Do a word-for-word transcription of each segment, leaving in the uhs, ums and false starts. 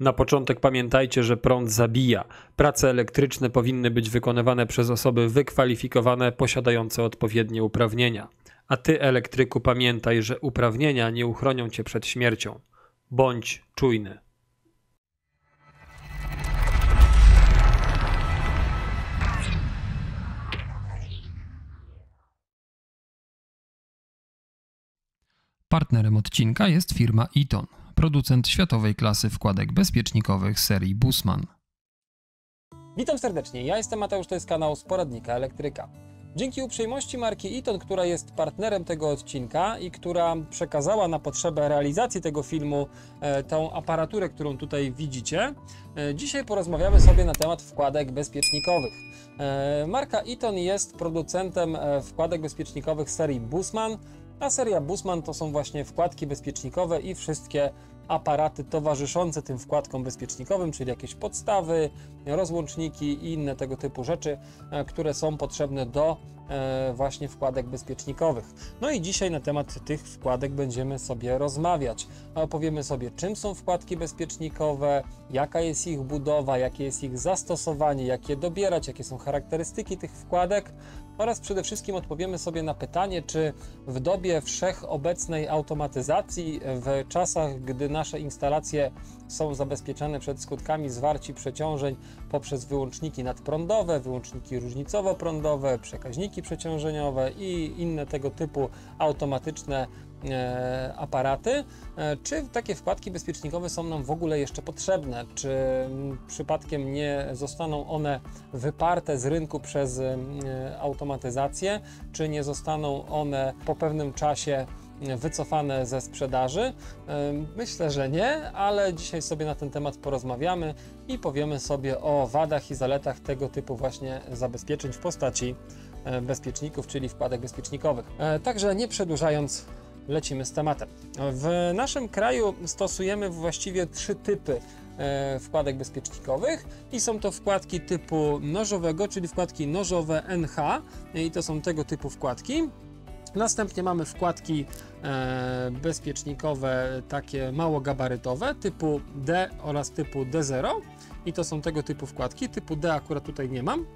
Na początek pamiętajcie, że prąd zabija. Prace elektryczne powinny być wykonywane przez osoby wykwalifikowane, posiadające odpowiednie uprawnienia. A ty, elektryku, pamiętaj, że uprawnienia nie uchronią cię przed śmiercią. Bądź czujny. Partnerem odcinka jest firma Eaton, producent światowej klasy wkładek bezpiecznikowych serii Bussmann. Witam serdecznie, ja jestem Mateusz, to jest kanał Z Poradnika Elektryka. Dzięki uprzejmości marki Eaton, która jest partnerem tego odcinka i która przekazała na potrzebę realizacji tego filmu e, tą aparaturę, którą tutaj widzicie, e, dzisiaj porozmawiamy sobie na temat wkładek bezpiecznikowych. E, marka Eaton jest producentem e, wkładek bezpiecznikowych serii Bussmann, a seria Bussmann to są właśnie wkładki bezpiecznikowe i wszystkie aparaty towarzyszące tym wkładkom bezpiecznikowym, czyli jakieś podstawy, rozłączniki i inne tego typu rzeczy, które są potrzebne do właśnie wkładek bezpiecznikowych. No i dzisiaj na temat tych wkładek będziemy sobie rozmawiać. Opowiemy sobie, czym są wkładki bezpiecznikowe, jaka jest ich budowa, jakie jest ich zastosowanie, jak je dobierać, jakie są charakterystyki tych wkładek oraz przede wszystkim odpowiemy sobie na pytanie, czy w dobie wszechobecnej automatyzacji, w czasach, gdy nasze instalacje są zabezpieczane przed skutkami zwarci przeciążeń poprzez wyłączniki nadprądowe, wyłączniki różnicowo-prądowe, przekaźniki przeciążeniowe i inne tego typu automatyczne e, aparaty, e, czy takie wkładki bezpiecznikowe są nam w ogóle jeszcze potrzebne, czy m, przypadkiem nie zostaną one wyparte z rynku przez e, automatyzację, czy nie zostaną one po pewnym czasie wycofane ze sprzedaży? Myślę, że nie, ale dzisiaj sobie na ten temat porozmawiamy i powiemy sobie o wadach i zaletach tego typu właśnie zabezpieczeń w postaci bezpieczników, czyli wkładek bezpiecznikowych. Także nie przedłużając, lecimy z tematem. W naszym kraju stosujemy właściwie trzy typy wkładek bezpiecznikowych i są to wkładki typu nożowego, czyli wkładki nożowe N H i to są tego typu wkładki. Następnie mamy wkładki e, bezpiecznikowe, takie małogabarytowe, typu D oraz typu D zero i to są tego typu wkładki, typu D akurat tutaj nie mam,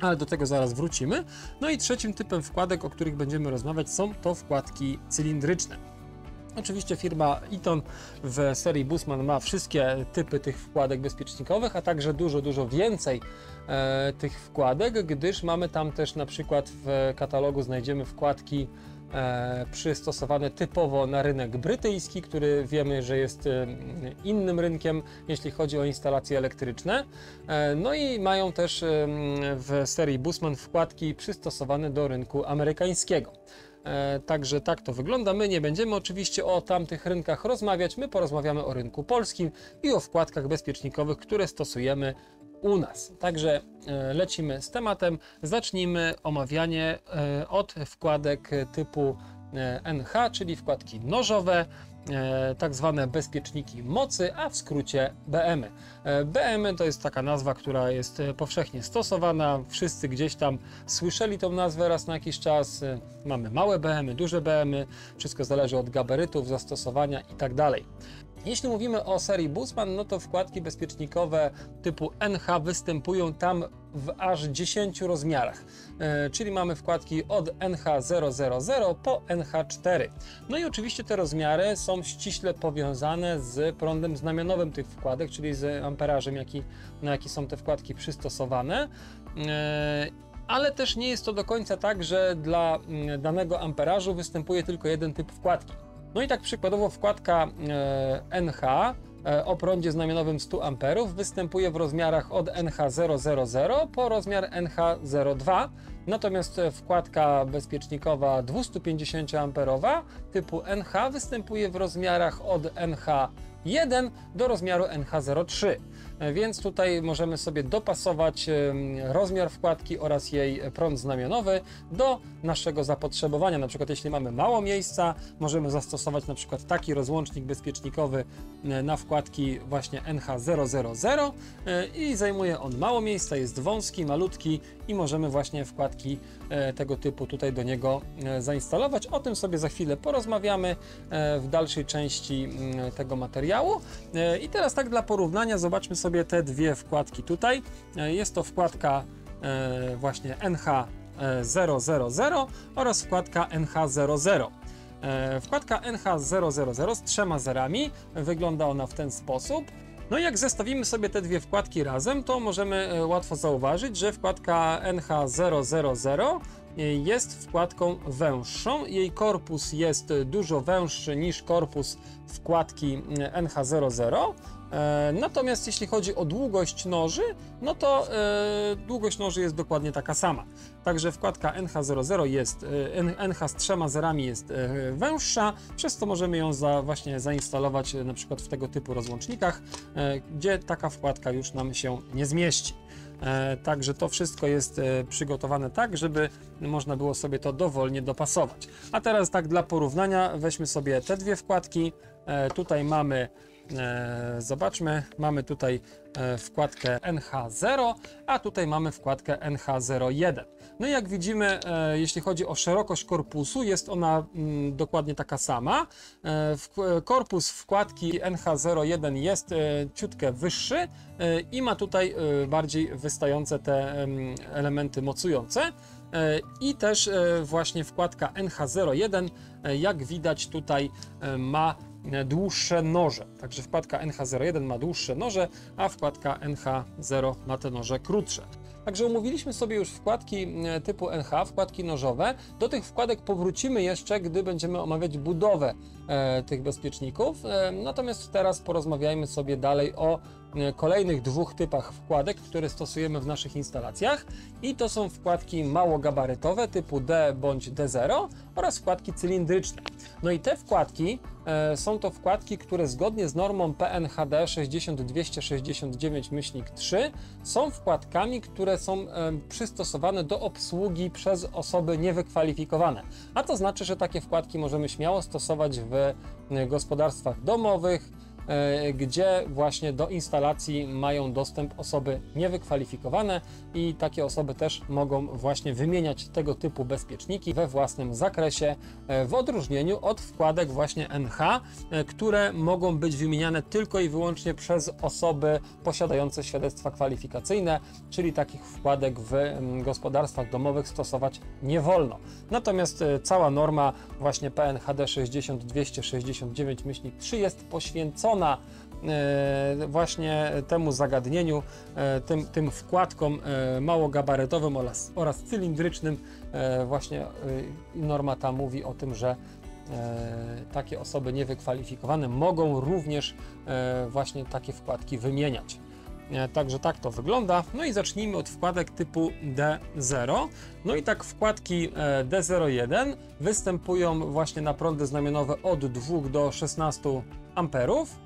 ale do tego zaraz wrócimy. No i trzecim typem wkładek, o których będziemy rozmawiać, są to wkładki cylindryczne. Oczywiście firma Eaton w serii Bussmann ma wszystkie typy tych wkładek bezpiecznikowych, a także dużo, dużo więcej e, tych wkładek, gdyż mamy tam też na przykład w katalogu znajdziemy wkładki e, przystosowane typowo na rynek brytyjski, który wiemy, że jest e, innym rynkiem, jeśli chodzi o instalacje elektryczne. E, no i mają też e, w serii Bussmann wkładki przystosowane do rynku amerykańskiego. Także tak to wygląda. My nie będziemy oczywiście o tamtych rynkach rozmawiać, my porozmawiamy o rynku polskim i o wkładkach bezpiecznikowych, które stosujemy u nas. Także lecimy z tematem, zacznijmy omawianie od wkładek typu N H, czyli wkładki nożowe, tak zwane bezpieczniki mocy, a w skrócie B M-y. B M-y to jest taka nazwa, która jest powszechnie stosowana, wszyscy gdzieś tam słyszeli tą nazwę raz na jakiś czas. Mamy małe B M-y, duże B M-y, wszystko zależy od gabarytów, zastosowania i tak dalej. Jeśli mówimy o serii Bussmann, no to wkładki bezpiecznikowe typu N H występują tam w aż dziesięciu rozmiarach, e, czyli mamy wkładki od N H zero zero zero po N H cztery. No i oczywiście te rozmiary są ściśle powiązane z prądem znamionowym tych wkładek, czyli z amperażem, jaki, na jaki są te wkładki przystosowane. E, Ale też nie jest to do końca tak, że dla danego amperażu występuje tylko jeden typ wkładki. No i tak przykładowo wkładka e, N H e, o prądzie znamionowym stu amperów występuje w rozmiarach od N H zero zero zero po rozmiar N H zero dwa, natomiast wkładka bezpiecznikowa dwieście pięćdziesiąt amperów typu N H występuje w rozmiarach od N H jeden do rozmiaru N H zero trzy. Więc tutaj możemy sobie dopasować rozmiar wkładki oraz jej prąd znamionowy do naszego zapotrzebowania. Na przykład jeśli mamy mało miejsca, możemy zastosować na przykład taki rozłącznik bezpiecznikowy na wkładki właśnie N H zero zero zero i zajmuje on mało miejsca, jest wąski, malutki i możemy właśnie wkładki zbiorniki tego typu tutaj do niego zainstalować. O tym sobie za chwilę porozmawiamy w dalszej części tego materiału. I teraz tak dla porównania zobaczmy sobie te dwie wkładki tutaj. Jest to wkładka właśnie N H zero zero zero oraz wkładka N H zero zero. Wkładka N H zero zero zero z trzema zerami, wygląda ona w ten sposób. No i jak zestawimy sobie te dwie wkładki razem, to możemy łatwo zauważyć, że wkładka N H zero zero zero jest wkładką węższą. Jej korpus jest dużo węższy niż korpus wkładki N H zero zero. Natomiast jeśli chodzi o długość noży, no to długość noży jest dokładnie taka sama. Także wkładka N H zero zero jest, N H z trzema zerami jest węższa, przez to możemy ją za, właśnie zainstalować na przykład w tego typu rozłącznikach, gdzie taka wkładka już nam się nie zmieści. Także to wszystko jest przygotowane tak, żeby można było sobie to dowolnie dopasować. A teraz tak dla porównania weźmy sobie te dwie wkładki. Tutaj mamy, zobaczmy, mamy tutaj wkładkę N H zero, a tutaj mamy wkładkę N H zero jeden. No i jak widzimy, jeśli chodzi o szerokość korpusu, jest ona dokładnie taka sama. Korpus wkładki N H zero jeden jest ciutkę wyższy i ma tutaj bardziej wystające te elementy mocujące. I też właśnie wkładka N H zero jeden, jak widać tutaj, ma dłuższe noże. Także wkładka N H zero jeden ma dłuższe noże, a wkładka N H zero ma te noże krótsze. Także omówiliśmy sobie już wkładki typu N H, wkładki nożowe. Do tych wkładek powrócimy jeszcze, gdy będziemy omawiać budowę e, tych bezpieczników. E, natomiast teraz porozmawiajmy sobie dalej o e, kolejnych dwóch typach wkładek, które stosujemy w naszych instalacjach. I to są wkładki małogabarytowe typu D bądź D zero oraz wkładki cylindryczne. No i te wkładki e, są to wkładki, które zgodnie z normą P N H D sześć zero zero dwa sześć dziewięć trzy są wkładkami, które są przystosowane do obsługi przez osoby niewykwalifikowane. A to znaczy, że takie wkładki możemy śmiało stosować w gospodarstwach domowych, gdzie właśnie do instalacji mają dostęp osoby niewykwalifikowane i takie osoby też mogą właśnie wymieniać tego typu bezpieczniki we własnym zakresie, w odróżnieniu od wkładek właśnie N H, które mogą być wymieniane tylko i wyłącznie przez osoby posiadające świadectwa kwalifikacyjne, czyli takich wkładek w gospodarstwach domowych stosować nie wolno. Natomiast cała norma właśnie P N H D sześć zero zero dwa sześć dziewięć trzy jest poświęcona właśnie temu zagadnieniu, tym, tym wkładkom małogabarytowym oraz, oraz cylindrycznym. Właśnie norma ta mówi o tym, że takie osoby niewykwalifikowane mogą również właśnie takie wkładki wymieniać. Także tak to wygląda. No i zacznijmy od wkładek typu D zero. No i tak wkładki D zero jeden występują właśnie na prądy znamionowe od dwóch do szesnastu amperów.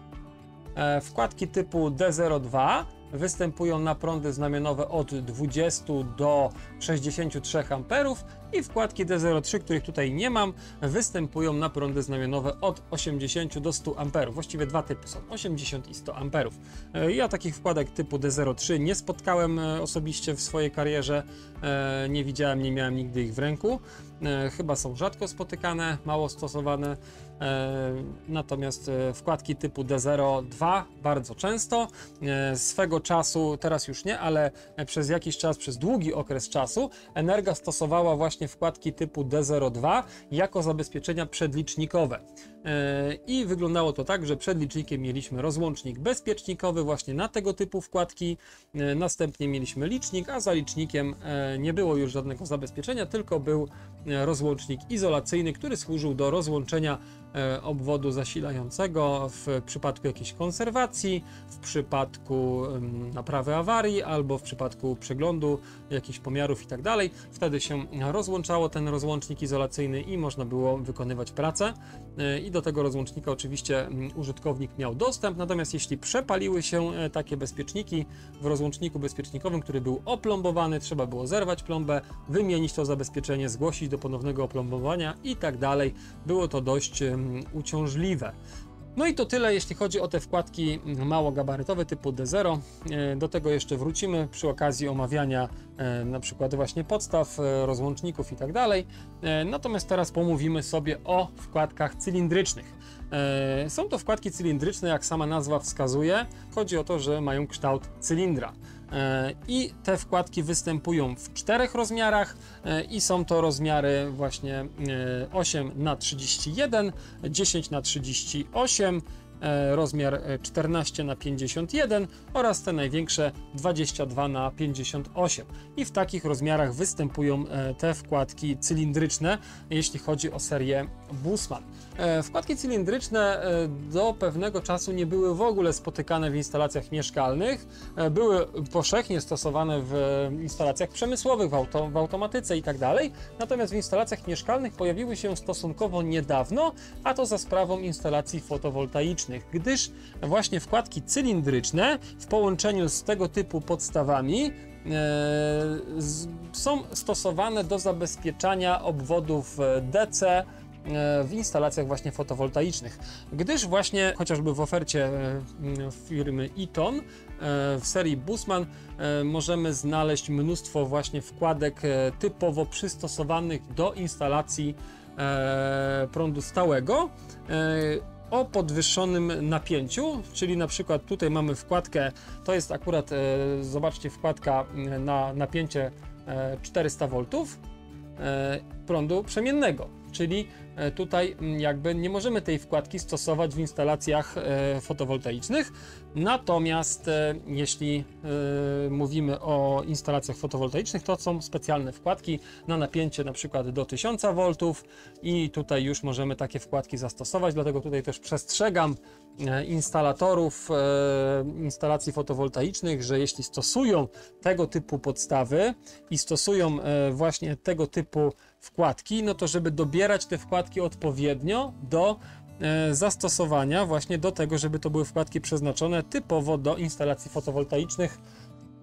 Wkładki typu D zero dwa występują na prądy znamionowe od dwudziestu do sześćdziesięciu trzech amperów i wkładki D zero trzy, których tutaj nie mam, występują na prądy znamionowe od osiemdziesięciu do stu amperów. Właściwie dwa typy są, osiemdziesiąt i sto amperów. Ja takich wkładek typu D zero trzy nie spotkałem osobiście w swojej karierze, nie widziałem, nie miałem nigdy ich w ręku. Chyba są rzadko spotykane, mało stosowane, natomiast wkładki typu D zero dwa bardzo często. Swego czasu, teraz już nie, ale przez jakiś czas, przez długi okres czasu Energa stosowała właśnie wkładki typu D zero dwa jako zabezpieczenia przedlicznikowe. I wyglądało to tak, że przed licznikiem mieliśmy rozłącznik bezpiecznikowy właśnie na tego typu wkładki, następnie mieliśmy licznik, a za licznikiem nie było już żadnego zabezpieczenia, tylko był rozłącznik izolacyjny, który służył do rozłączenia obwodu zasilającego w przypadku jakiejś konserwacji, w przypadku naprawy awarii albo w przypadku przeglądu jakichś pomiarów i tak dalej. Wtedy się rozłączało ten rozłącznik izolacyjny i można było wykonywać pracę. I do tego rozłącznika oczywiście użytkownik miał dostęp, natomiast jeśli przepaliły się takie bezpieczniki w rozłączniku bezpiecznikowym, który był oplombowany, trzeba było zerwać plombę, wymienić to zabezpieczenie, zgłosić do ponownego oplombowania i tak dalej. Było to dość uciążliwe. No i to tyle, jeśli chodzi o te wkładki małogabarytowe typu D zero. Do tego jeszcze wrócimy przy okazji omawiania na przykład właśnie podstaw, rozłączników i tak dalej. Natomiast teraz pomówimy sobie o wkładkach cylindrycznych. Są to wkładki cylindryczne, jak sama nazwa wskazuje. Chodzi o to, że mają kształt cylindra. I te wkładki występują w czterech rozmiarach i są to rozmiary właśnie osiem na trzydzieści jeden, dziesięć na trzydzieści osiem, rozmiar czternaście na pięćdziesiąt jeden oraz te największe dwadzieścia dwa na pięćdziesiąt osiem. I w takich rozmiarach występują te wkładki cylindryczne, jeśli chodzi o serię Bussmann. Wkładki cylindryczne do pewnego czasu nie były w ogóle spotykane w instalacjach mieszkalnych. Były powszechnie stosowane w instalacjach przemysłowych, w, auto, w automatyce itd. Natomiast w instalacjach mieszkalnych pojawiły się stosunkowo niedawno, a to za sprawą instalacji fotowoltaicznych, gdyż właśnie wkładki cylindryczne w połączeniu z tego typu podstawami są stosowane do zabezpieczania obwodów D C w instalacjach właśnie fotowoltaicznych, gdyż właśnie chociażby w ofercie firmy Eaton w serii Bussmann możemy znaleźć mnóstwo właśnie wkładek typowo przystosowanych do instalacji prądu stałego o podwyższonym napięciu, czyli na przykład tutaj mamy wkładkę, to jest akurat, zobaczcie, wkładka na napięcie czterysta wolt prądu przemiennego. Czyli tutaj jakby nie możemy tej wkładki stosować w instalacjach fotowoltaicznych. Natomiast jeśli mówimy o instalacjach fotowoltaicznych, to są specjalne wkładki na napięcie na przykład do tysiąc wolt i tutaj już możemy takie wkładki zastosować, dlatego tutaj też przestrzegam instalatorów instalacji fotowoltaicznych, że jeśli stosują tego typu podstawy i stosują właśnie tego typu wkładki, no to żeby dobierać te wkładki odpowiednio do zastosowania, właśnie do tego, żeby to były wkładki przeznaczone typowo do instalacji fotowoltaicznych.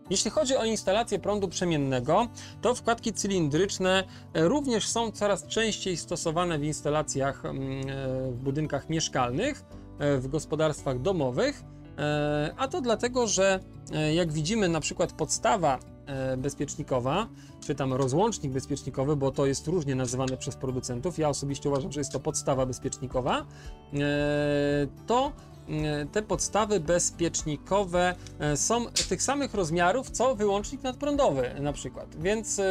Jeśli chodzi o instalację prądu przemiennego, to wkładki cylindryczne również są coraz częściej stosowane w instalacjach w budynkach mieszkalnych, w gospodarstwach domowych, a to dlatego, że jak widzimy na przykład podstawa bezpiecznikowa, czy tam rozłącznik bezpiecznikowy, bo to jest różnie nazywane przez producentów, ja osobiście uważam, że jest to podstawa bezpiecznikowa, to te podstawy bezpiecznikowe są tych samych rozmiarów, co wyłącznik nadprądowy na przykład, więc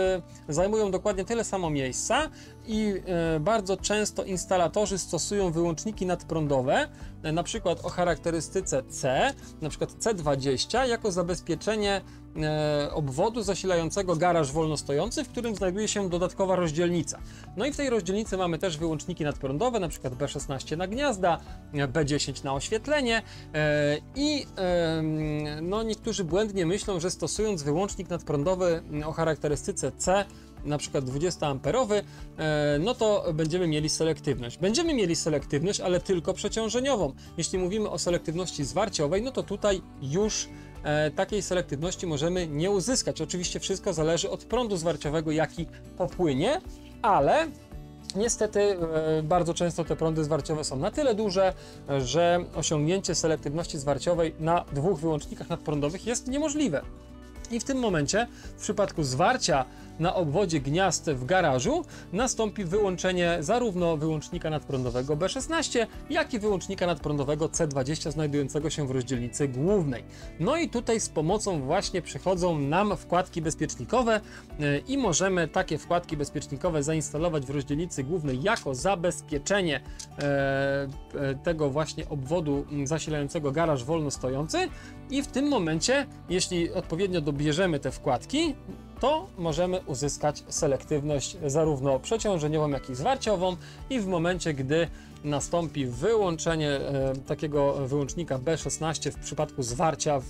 zajmują dokładnie tyle samo miejsca i bardzo często instalatorzy stosują wyłączniki nadprądowe, na przykład o charakterystyce C, na przykład C dwadzieścia, jako zabezpieczenie obwodu zasilającego garaż wolnostojący, w którym znajduje się dodatkowa rozdzielnica. No i w tej rozdzielnicy mamy też wyłączniki nadprądowe, na przykład B szesnaście na gniazda, B dziesięć na oświetlenie i no, niektórzy błędnie myślą, że stosując wyłącznik nadprądowy o charakterystyce C, na przykład dwudziestoamperowy, no to będziemy mieli selektywność. Będziemy mieli selektywność, ale tylko przeciążeniową. Jeśli mówimy o selektywności zwarciowej, no to tutaj już takiej selektywności możemy nie uzyskać. Oczywiście wszystko zależy od prądu zwarciowego, jaki popłynie, ale niestety bardzo często te prądy zwarciowe są na tyle duże, że osiągnięcie selektywności zwarciowej na dwóch wyłącznikach nadprądowych jest niemożliwe. I w tym momencie, w przypadku zwarcia na obwodzie gniazd w garażu, nastąpi wyłączenie zarówno wyłącznika nadprądowego B szesnaście, jak i wyłącznika nadprądowego C dwadzieścia znajdującego się w rozdzielnicy głównej. No i tutaj z pomocą właśnie przychodzą nam wkładki bezpiecznikowe i możemy takie wkładki bezpiecznikowe zainstalować w rozdzielnicy głównej jako zabezpieczenie tego właśnie obwodu zasilającego garaż wolnostojący i w tym momencie, jeśli odpowiednio dobierzemy te wkładki, to możemy uzyskać selektywność zarówno przeciążeniową, jak i zwarciową i w momencie, gdy nastąpi wyłączenie e, takiego wyłącznika B szesnaście w przypadku zwarcia w,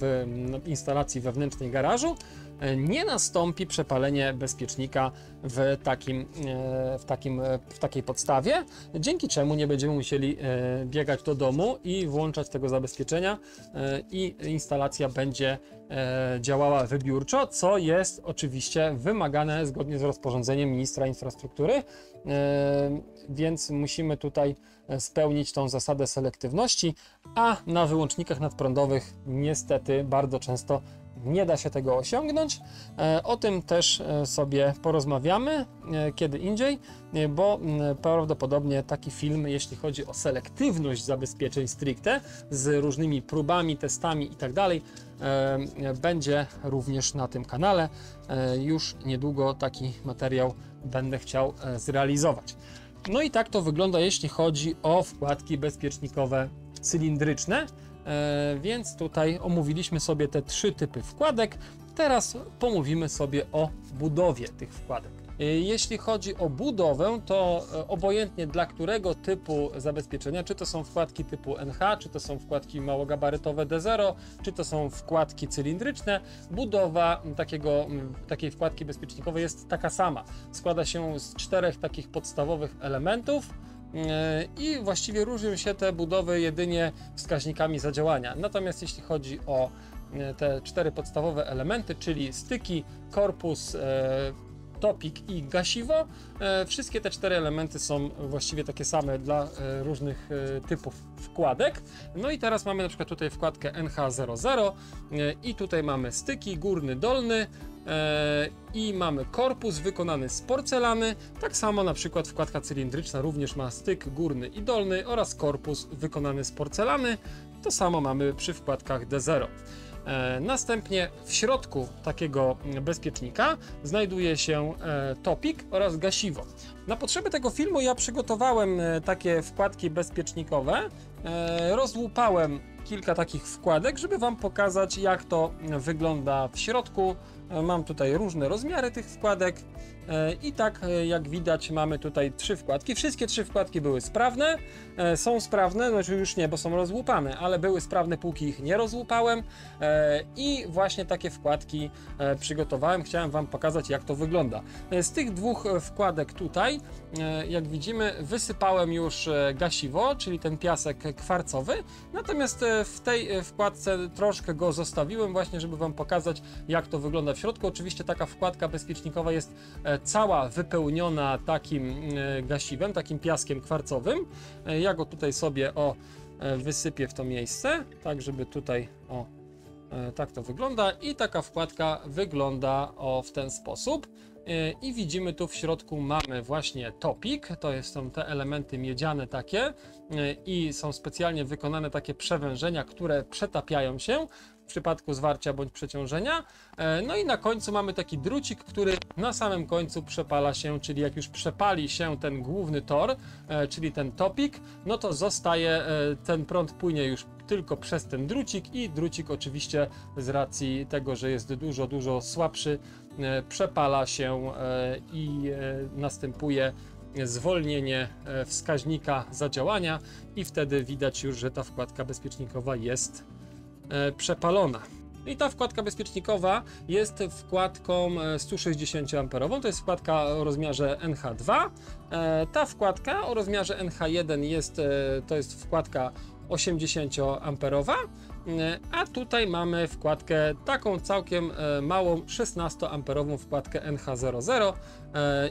w instalacji wewnętrznej garażu, nie nastąpi przepalenie bezpiecznika w, takim, w, takim, w takiej podstawie, dzięki czemu nie będziemy musieli biegać do domu i włączać tego zabezpieczenia i instalacja będzie działała wybiórczo, co jest oczywiście wymagane zgodnie z rozporządzeniem ministra infrastruktury, więc musimy tutaj spełnić tą zasadę selektywności, a na wyłącznikach nadprądowych niestety bardzo często nie da się tego osiągnąć. O tym też sobie porozmawiamy kiedy indziej, bo prawdopodobnie taki film, jeśli chodzi o selektywność zabezpieczeń stricte, z różnymi próbami, testami i tak dalej, będzie również na tym kanale. Już niedługo taki materiał będę chciał zrealizować. No i tak to wygląda, jeśli chodzi o wkładki bezpiecznikowe cylindryczne. Więc tutaj omówiliśmy sobie te trzy typy wkładek. Teraz pomówimy sobie o budowie tych wkładek. Jeśli chodzi o budowę, to obojętnie dla którego typu zabezpieczenia, czy to są wkładki typu N H, czy to są wkładki małogabarytowe D zero, czy to są wkładki cylindryczne, budowa takiego, takiej wkładki bezpiecznikowej jest taka sama. Składa się z czterech takich podstawowych elementów i właściwie różnią się te budowy jedynie wskaźnikami zadziałania. Natomiast jeśli chodzi o te cztery podstawowe elementy, czyli styki, korpus, topik i gasiwo, wszystkie te cztery elementy są właściwie takie same dla różnych typów wkładek. No i teraz mamy na przykład tutaj wkładkę N H zero zero i tutaj mamy styki górny, dolny i mamy korpus wykonany z porcelany. Tak samo na przykład wkładka cylindryczna również ma styk górny i dolny oraz korpus wykonany z porcelany. To samo mamy przy wkładkach D zero. Następnie w środku takiego bezpiecznika znajduje się topik oraz gasiwo. Na potrzeby tego filmu ja przygotowałem takie wkładki bezpiecznikowe, rozłupałem kilka takich wkładek, żeby Wam pokazać, jak to wygląda w środku. Mam tutaj różne rozmiary tych wkładek i tak jak widać mamy tutaj trzy wkładki. Wszystkie trzy wkładki były sprawne, są sprawne, znaczy już nie, bo są rozłupane, ale były sprawne, póki ich nie rozłupałem i właśnie takie wkładki przygotowałem. Chciałem Wam pokazać, jak to wygląda. Z tych dwóch wkładek tutaj, jak widzimy, wysypałem już gasiwo, czyli ten piasek kwarcowy, natomiast w tej wkładce troszkę go zostawiłem właśnie, żeby Wam pokazać, jak to wygląda w środku. Oczywiście taka wkładka bezpiecznikowa jest cała wypełniona takim gasiwem, takim piaskiem kwarcowym. Ja go tutaj sobie o wysypię w to miejsce, tak żeby tutaj o tak to wygląda i taka wkładka wygląda o w ten sposób. I widzimy tu w środku mamy właśnie topik, to są te elementy miedziane takie i są specjalnie wykonane takie przewężenia, które przetapiają się w przypadku zwarcia bądź przeciążenia. No i na końcu mamy taki drucik, który na samym końcu przepala się, czyli jak już przepali się ten główny tor, czyli ten topik, no to zostaje, ten prąd płynie już tylko przez ten drucik i drucik oczywiście z racji tego, że jest dużo, dużo słabszy, przepala się i następuje zwolnienie wskaźnika zadziałania i wtedy widać już, że ta wkładka bezpiecznikowa jest przepalona. I ta wkładka bezpiecznikowa jest wkładką sto sześćdziesiąt amperową, to jest wkładka o rozmiarze N H dwa. Ta wkładka o rozmiarze N H jeden jest, to jest wkładka osiemdziesiąt amperowa, a tutaj mamy wkładkę taką całkiem małą szesnaście amperową wkładkę N H zero zero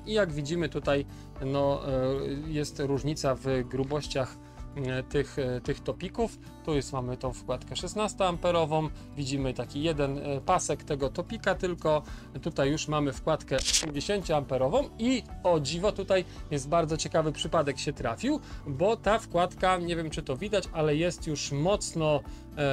i jak widzimy tutaj no, jest różnica w grubościach tych, tych topików. Tu jest, mamy tą wkładkę szesnaście amperową, widzimy taki jeden pasek tego topika tylko, tutaj już mamy wkładkę osiemdziesiąt amperową i o dziwo tutaj jest bardzo ciekawy przypadek się trafił, bo ta wkładka, nie wiem czy to widać, ale jest już mocno e,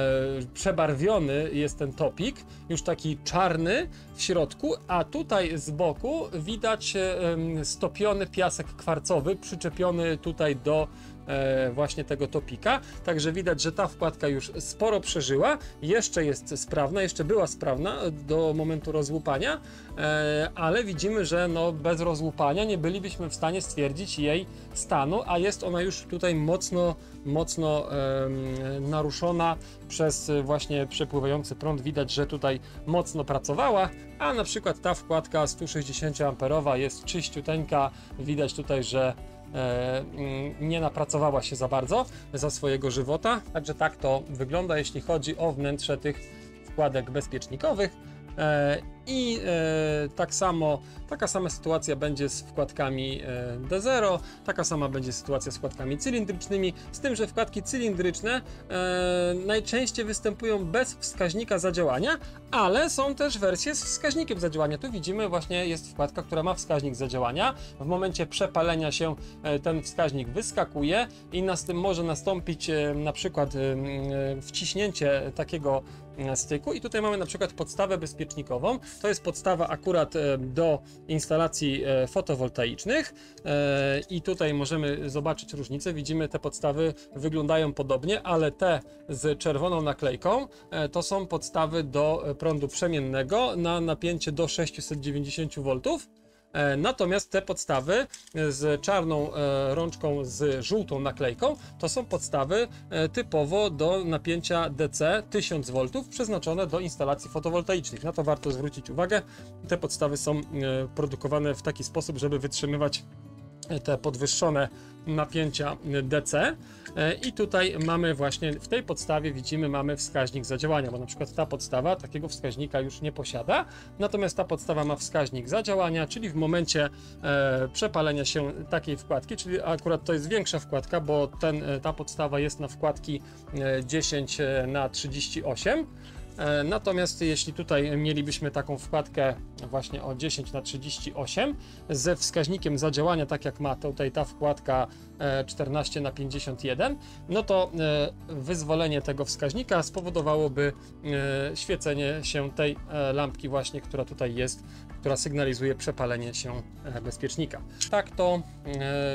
przebarwiony jest ten topik, już taki czarny w środku, a tutaj z boku widać e, stopiony piasek kwarcowy przyczepiony tutaj do e, właśnie tego topika, także widać, że ta wkładka już sporo przeżyła, jeszcze jest sprawna, jeszcze była sprawna do momentu rozłupania, ale widzimy, że no bez rozłupania nie bylibyśmy w stanie stwierdzić jej stanu, a jest ona już tutaj mocno, mocno naruszona przez właśnie przepływający prąd widać, że tutaj mocno pracowała, a na przykład ta wkładka sto sześćdziesiąt amperowa jest czyściuteńka, widać tutaj, że nie napracowała się za bardzo za swojego żywota, także tak to wygląda, jeśli chodzi o wnętrze tych wkładek bezpiecznikowych. I tak samo, taka sama sytuacja będzie z wkładkami D zero, taka sama będzie sytuacja z wkładkami cylindrycznymi, z tym, że wkładki cylindryczne najczęściej występują bez wskaźnika zadziałania, ale są też wersje z wskaźnikiem zadziałania. Tu widzimy, właśnie jest wkładka, która ma wskaźnik zadziałania. W momencie przepalenia się ten wskaźnik wyskakuje i może nastąpić na przykład wciśnięcie takiego styku i tutaj mamy na przykład podstawę bezpiecznikową. To jest podstawa akurat do instalacji fotowoltaicznych i tutaj możemy zobaczyć różnicę. Widzimy, te podstawy wyglądają podobnie, ale te z czerwoną naklejką to są podstawy do prądu przemiennego na napięcie do sześćset dziewięćdziesiąt wolt. Natomiast te podstawy z czarną rączką z żółtą naklejką to są podstawy typowo do napięcia D C tysiąc wolt przeznaczone do instalacji fotowoltaicznych. Na to warto zwrócić uwagę. Te podstawy są produkowane w taki sposób, żeby wytrzymywać te podwyższone napięcia D C i tutaj mamy właśnie w tej podstawie widzimy mamy wskaźnik zadziałania, bo na przykład ta podstawa takiego wskaźnika już nie posiada, natomiast ta podstawa ma wskaźnik zadziałania, czyli w momencie e, przepalenia się takiej wkładki, czyli akurat to jest większa wkładka, bo ten, ta podstawa jest na wkładki dziesięć na trzydzieści osiem. Natomiast jeśli tutaj mielibyśmy taką wkładkę właśnie o dziesięć na trzydzieści osiem ze wskaźnikiem zadziałania, tak jak ma tutaj ta wkładka czternaście na pięćdziesiąt jeden, no to wyzwolenie tego wskaźnika spowodowałoby świecenie się tej lampki właśnie, która tutaj jest, która sygnalizuje przepalenie się bezpiecznika. Tak to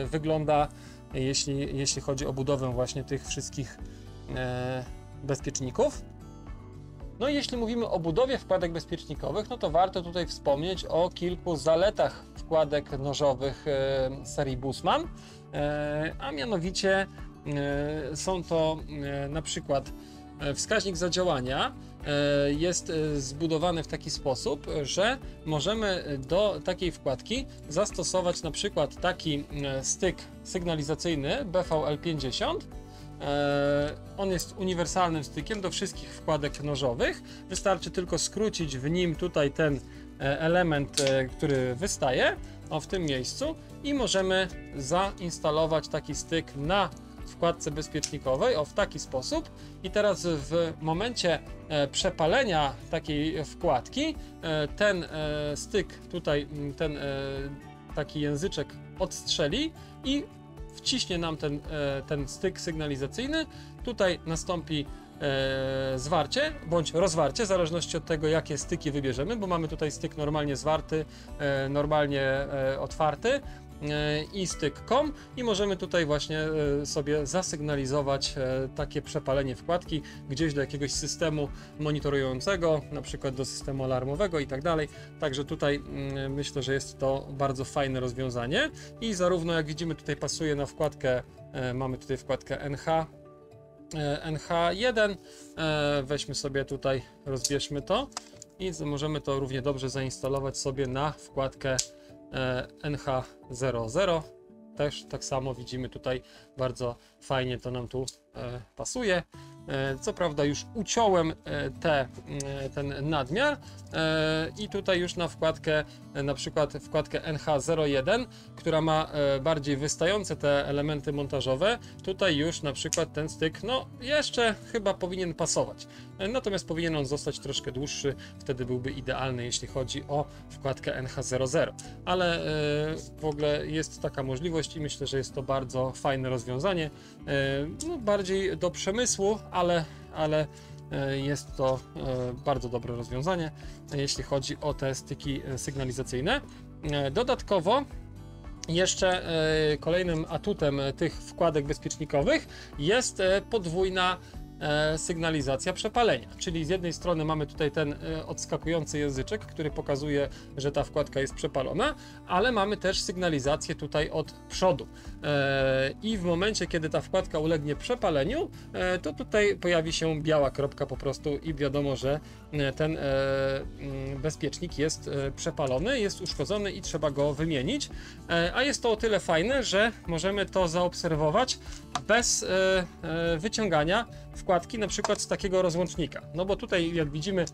wygląda, jeśli, jeśli chodzi o budowę właśnie tych wszystkich bezpieczników. No i jeśli mówimy o budowie wkładek bezpiecznikowych, no to warto tutaj wspomnieć o kilku zaletach wkładek nożowych serii Bussmann, a mianowicie są to na przykład wskaźnik zadziałania jest zbudowany w taki sposób, że możemy do takiej wkładki zastosować na przykład taki styk sygnalizacyjny B V L pięćdziesiąt. On jest uniwersalnym stykiem do wszystkich wkładek nożowych. Wystarczy tylko skrócić w nim tutaj ten element, który wystaje, o, w tym miejscu, i możemy zainstalować taki styk na wkładce bezpiecznikowej, o, w taki sposób. I teraz w momencie przepalenia takiej wkładki ten styk tutaj, ten taki języczek odstrzeli i wciśnie nam ten, ten styk sygnalizacyjny, tutaj nastąpi zwarcie bądź rozwarcie, w zależności od tego, jakie styki wybierzemy, bo mamy tutaj styk normalnie zwarty, normalnie otwarty i styk kom, i możemy tutaj właśnie sobie zasygnalizować takie przepalenie wkładki gdzieś do jakiegoś systemu monitorującego, na przykład do systemu alarmowego i tak dalej. Także tutaj myślę, że jest to bardzo fajne rozwiązanie i zarówno, jak widzimy, tutaj pasuje na wkładkę, mamy tutaj wkładkę N H jeden, weźmy sobie tutaj, rozbierzmy to i możemy to równie dobrze zainstalować sobie na wkładkę N H zero zero, też tak samo widzimy tutaj, bardzo fajnie to nam tu pasuje. Co prawda już uciąłem te, ten nadmiar i tutaj już na wkładkę, na przykład wkładkę N H zero jeden, która ma bardziej wystające te elementy montażowe, tutaj już na przykład ten styk, no, jeszcze chyba powinien pasować, natomiast powinien on zostać troszkę dłuższy, wtedy byłby idealny, jeśli chodzi o wkładkę N H zero zero, ale w ogóle jest taka możliwość i myślę, że jest to bardzo fajne rozwiązanie, no, bardziej do przemysłu, ale, ale jest to bardzo dobre rozwiązanie, jeśli chodzi o te styki sygnalizacyjne. Dodatkowo jeszcze kolejnym atutem tych wkładek bezpiecznikowych jest podwójna sygnalizacja przepalenia. Czyli z jednej strony mamy tutaj ten odskakujący języczek, który pokazuje, że ta wkładka jest przepalona, ale mamy też sygnalizację tutaj od przodu. I w momencie, kiedy ta wkładka ulegnie przepaleniu, to tutaj pojawi się biała kropka po prostu i wiadomo, że ten bezpiecznik jest przepalony, jest uszkodzony i trzeba go wymienić. A jest to o tyle fajne, że możemy to zaobserwować bez wyciągania wkładki na przykład z takiego rozłącznika. No bo tutaj jak widzimy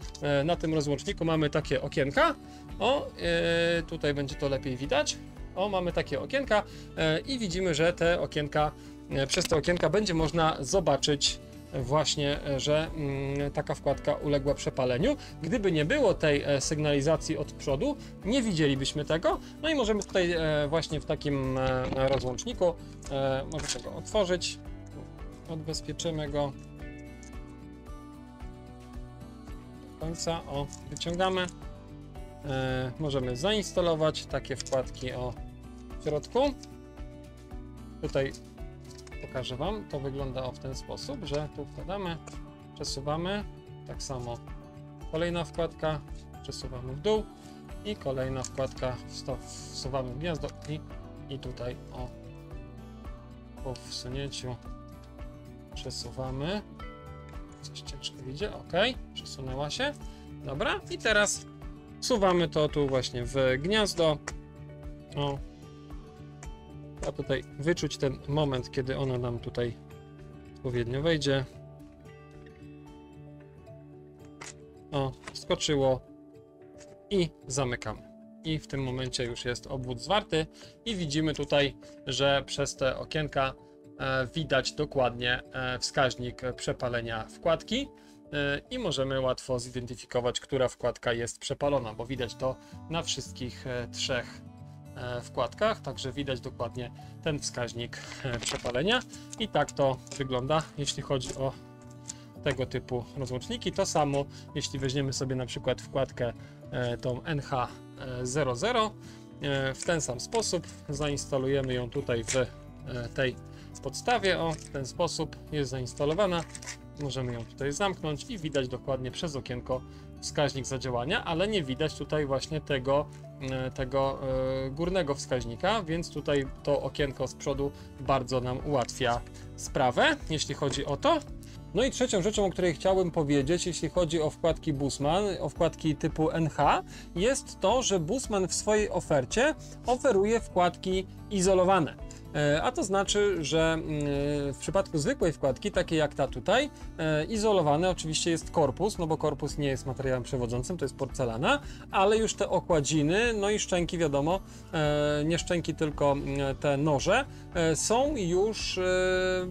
na tym rozłączniku mamy takie okienka. O, tutaj będzie to lepiej widać. O, mamy takie okienka i widzimy, że te okienka, przez te okienka będzie można zobaczyć właśnie, że taka wkładka uległa przepaleniu. Gdyby nie było tej sygnalizacji od przodu, nie widzielibyśmy tego. No i możemy tutaj właśnie w takim rozłączniku, możemy go otworzyć, odbezpieczymy go do końca, o, wyciągamy. Możemy zainstalować takie wkładki o w środku. Tutaj pokażę wam, to wygląda o w ten sposób, że tu wkładamy, przesuwamy, tak samo kolejna wkładka, przesuwamy w dół i kolejna wkładka, wsuwamy w gniazdo i, i tutaj o po wsunięciu przesuwamy, coś ciężko idzie, ok, przesunęła się, dobra, i teraz wsuwamy to tu właśnie w gniazdo, o. A tutaj wyczuć ten moment, kiedy ona nam tutaj odpowiednio wejdzie. O, skoczyło i zamykamy. I w tym momencie już jest obwód zwarty i widzimy tutaj, że przez te okienka widać dokładnie wskaźnik przepalenia wkładki i możemy łatwo zidentyfikować, która wkładka jest przepalona, bo widać to na wszystkich trzech wkładkach, także widać dokładnie ten wskaźnik przepalenia i tak to wygląda, jeśli chodzi o tego typu rozłączniki. To samo, jeśli weźmiemy sobie na przykład wkładkę tą N H zero zero, w ten sam sposób zainstalujemy ją tutaj w tej podstawie, o, w ten sposób jest zainstalowana, możemy ją tutaj zamknąć i widać dokładnie przez okienko wskaźnik zadziałania, ale nie widać tutaj właśnie tego, tego górnego wskaźnika, więc tutaj to okienko z przodu bardzo nam ułatwia sprawę, jeśli chodzi o to. No i trzecią rzeczą, o której chciałbym powiedzieć, jeśli chodzi o wkładki Bussmann, o wkładki typu N H, jest to, że Bussmann w swojej ofercie oferuje wkładki izolowane. A to znaczy, że w przypadku zwykłej wkładki, takiej jak ta tutaj, izolowany oczywiście jest korpus, no bo korpus nie jest materiałem przewodzącym, to jest porcelana, ale już te okładziny, no i szczęki wiadomo, nie szczęki tylko te noże, są już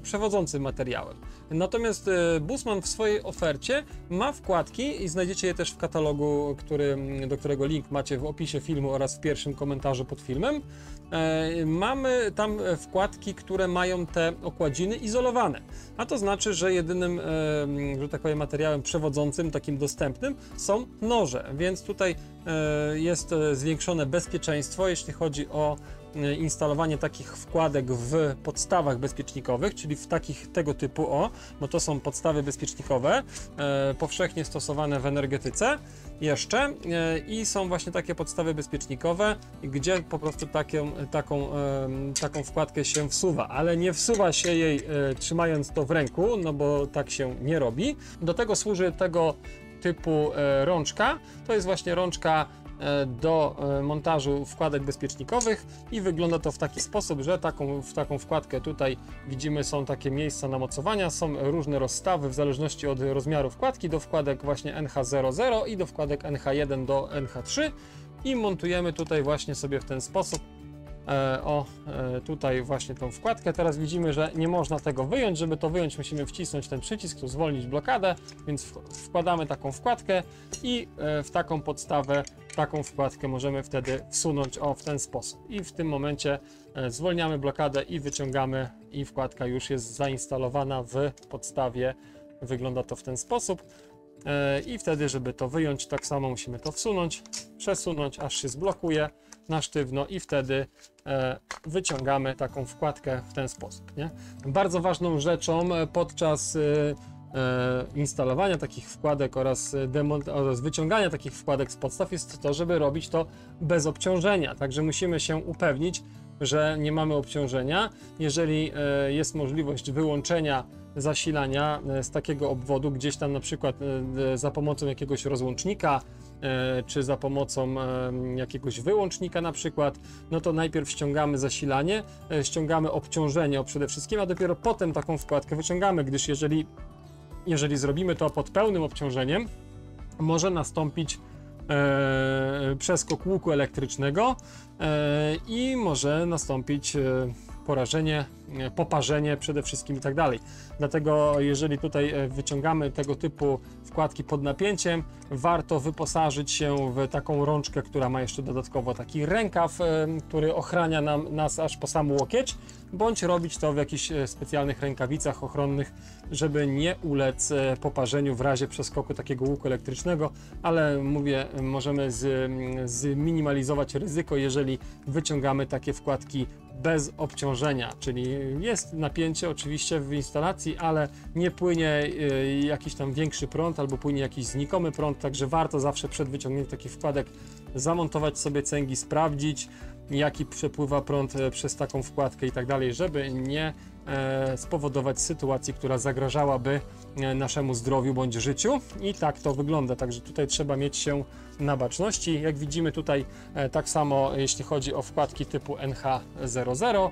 przewodzącym materiałem. Natomiast Bussmann w swojej ofercie ma wkładki i znajdziecie je też w katalogu, który, do którego link macie w opisie filmu oraz w pierwszym komentarzu pod filmem. Mamy tam wkładki, które mają te okładziny izolowane, a to znaczy, że jedynym, że tak powiem, materiałem przewodzącym, takim dostępnym są noże, więc tutaj jest zwiększone bezpieczeństwo, jeśli chodzi o instalowanie takich wkładek w podstawach bezpiecznikowych, czyli w takich tego typu, o, bo to są podstawy bezpiecznikowe, e, powszechnie stosowane w energetyce jeszcze e, i są właśnie takie podstawy bezpiecznikowe, gdzie po prostu taką, taką, e, taką wkładkę się wsuwa, ale nie wsuwa się jej e, trzymając to w ręku, no bo tak się nie robi. Do tego służy tego typu e, rączka, to jest właśnie rączka do montażu wkładek bezpiecznikowych i wygląda to w taki sposób, że taką, w taką wkładkę tutaj widzimy, są takie miejsca na mocowania, są różne rozstawy w zależności od rozmiaru wkładki, do wkładek właśnie N H zero zero i do wkładek N H jeden do N H trzy i montujemy tutaj właśnie sobie w ten sposób o tutaj właśnie tą wkładkę. Teraz widzimy, że nie można tego wyjąć, żeby to wyjąć musimy wcisnąć ten przycisk, tu zwolnić blokadę, więc wkładamy taką wkładkę i w taką podstawę taką wkładkę możemy wtedy wsunąć o w ten sposób i w tym momencie zwolniamy blokadę i wyciągamy i wkładka już jest zainstalowana w podstawie, wygląda to w ten sposób i wtedy, żeby to wyjąć, tak samo musimy to wsunąć, przesunąć, aż się zblokuje na sztywno i wtedy e, wyciągamy taką wkładkę w ten sposób, nie? Bardzo ważną rzeczą podczas e, instalowania takich wkładek oraz, oraz wyciągania takich wkładek z podstaw jest to, żeby robić to bez obciążenia. Także musimy się upewnić, że nie mamy obciążenia. Jeżeli jest możliwość wyłączenia zasilania z takiego obwodu, gdzieś tam na przykład za pomocą jakiegoś rozłącznika, czy za pomocą jakiegoś wyłącznika na przykład, no to najpierw ściągamy zasilanie, ściągamy obciążenie przede wszystkim, a dopiero potem taką wkładkę wyciągamy, gdyż jeżeli, jeżeli zrobimy to pod pełnym obciążeniem, może nastąpić przeskok łuku elektrycznego i może nastąpić porażenie, poparzenie przede wszystkim i tak dalej. Dlatego jeżeli tutaj wyciągamy tego typu wkładki pod napięciem, warto wyposażyć się w taką rączkę, która ma jeszcze dodatkowo taki rękaw, który ochrania nam, nas aż po sam łokieć, bądź robić to w jakichś specjalnych rękawicach ochronnych, żeby nie ulec poparzeniu w razie przeskoku takiego łuku elektrycznego, ale mówię, możemy zminimalizować ryzyko, jeżeli wyciągamy takie wkładki bez obciążenia, czyli jest napięcie oczywiście w instalacji, ale nie płynie jakiś tam większy prąd albo płynie jakiś znikomy prąd, także warto zawsze przed wyciągnięciem takich wkładek zamontować sobie cęgi, sprawdzić jaki przepływa prąd przez taką wkładkę i tak dalej, żeby nie spowodować sytuacji, która zagrażałaby naszemu zdrowiu bądź życiu. I tak to wygląda, także tutaj trzeba mieć się na baczności. Jak widzimy tutaj tak samo jeśli chodzi o wkładki typu N H zero zero,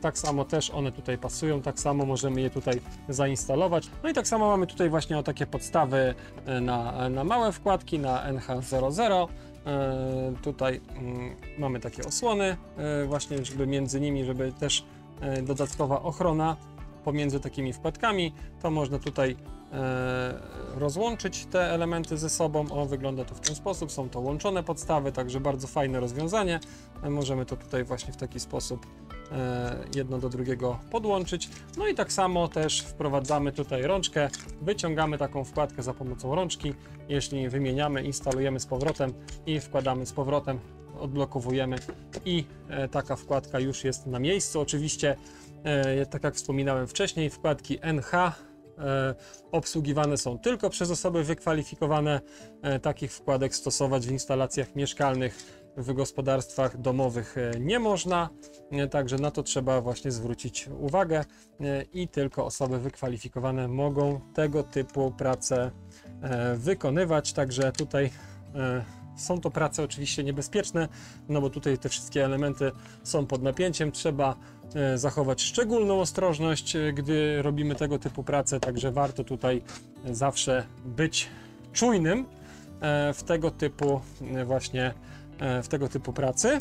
tak samo też one tutaj pasują, tak samo możemy je tutaj zainstalować. No i tak samo mamy tutaj właśnie o takie podstawy na, na małe wkładki, na N H zero zero. Tutaj mamy takie osłony właśnie, żeby między nimi, żeby też dodatkowa ochrona pomiędzy takimi wkładkami, to można tutaj rozłączyć te elementy ze sobą. O, wygląda to w ten sposób, są to łączone podstawy, także bardzo fajne rozwiązanie. Możemy to tutaj właśnie w taki sposób jedno do drugiego podłączyć. No i tak samo też wprowadzamy tutaj rączkę, wyciągamy taką wkładkę za pomocą rączki, jeśli wymieniamy, instalujemy z powrotem i wkładamy z powrotem, odblokowujemy i taka wkładka już jest na miejscu. Oczywiście, tak jak wspominałem wcześniej, wkładki N H obsługiwane są tylko przez osoby wykwalifikowane. Takich wkładek stosować w instalacjach mieszkalnych, w gospodarstwach domowych nie można, także na to trzeba właśnie zwrócić uwagę i tylko osoby wykwalifikowane mogą tego typu prace wykonywać. Także tutaj są to prace oczywiście niebezpieczne, no bo tutaj te wszystkie elementy są pod napięciem, trzeba zachować szczególną ostrożność, gdy robimy tego typu prace, także warto tutaj zawsze być czujnym w tego typu właśnie w tego typu pracy.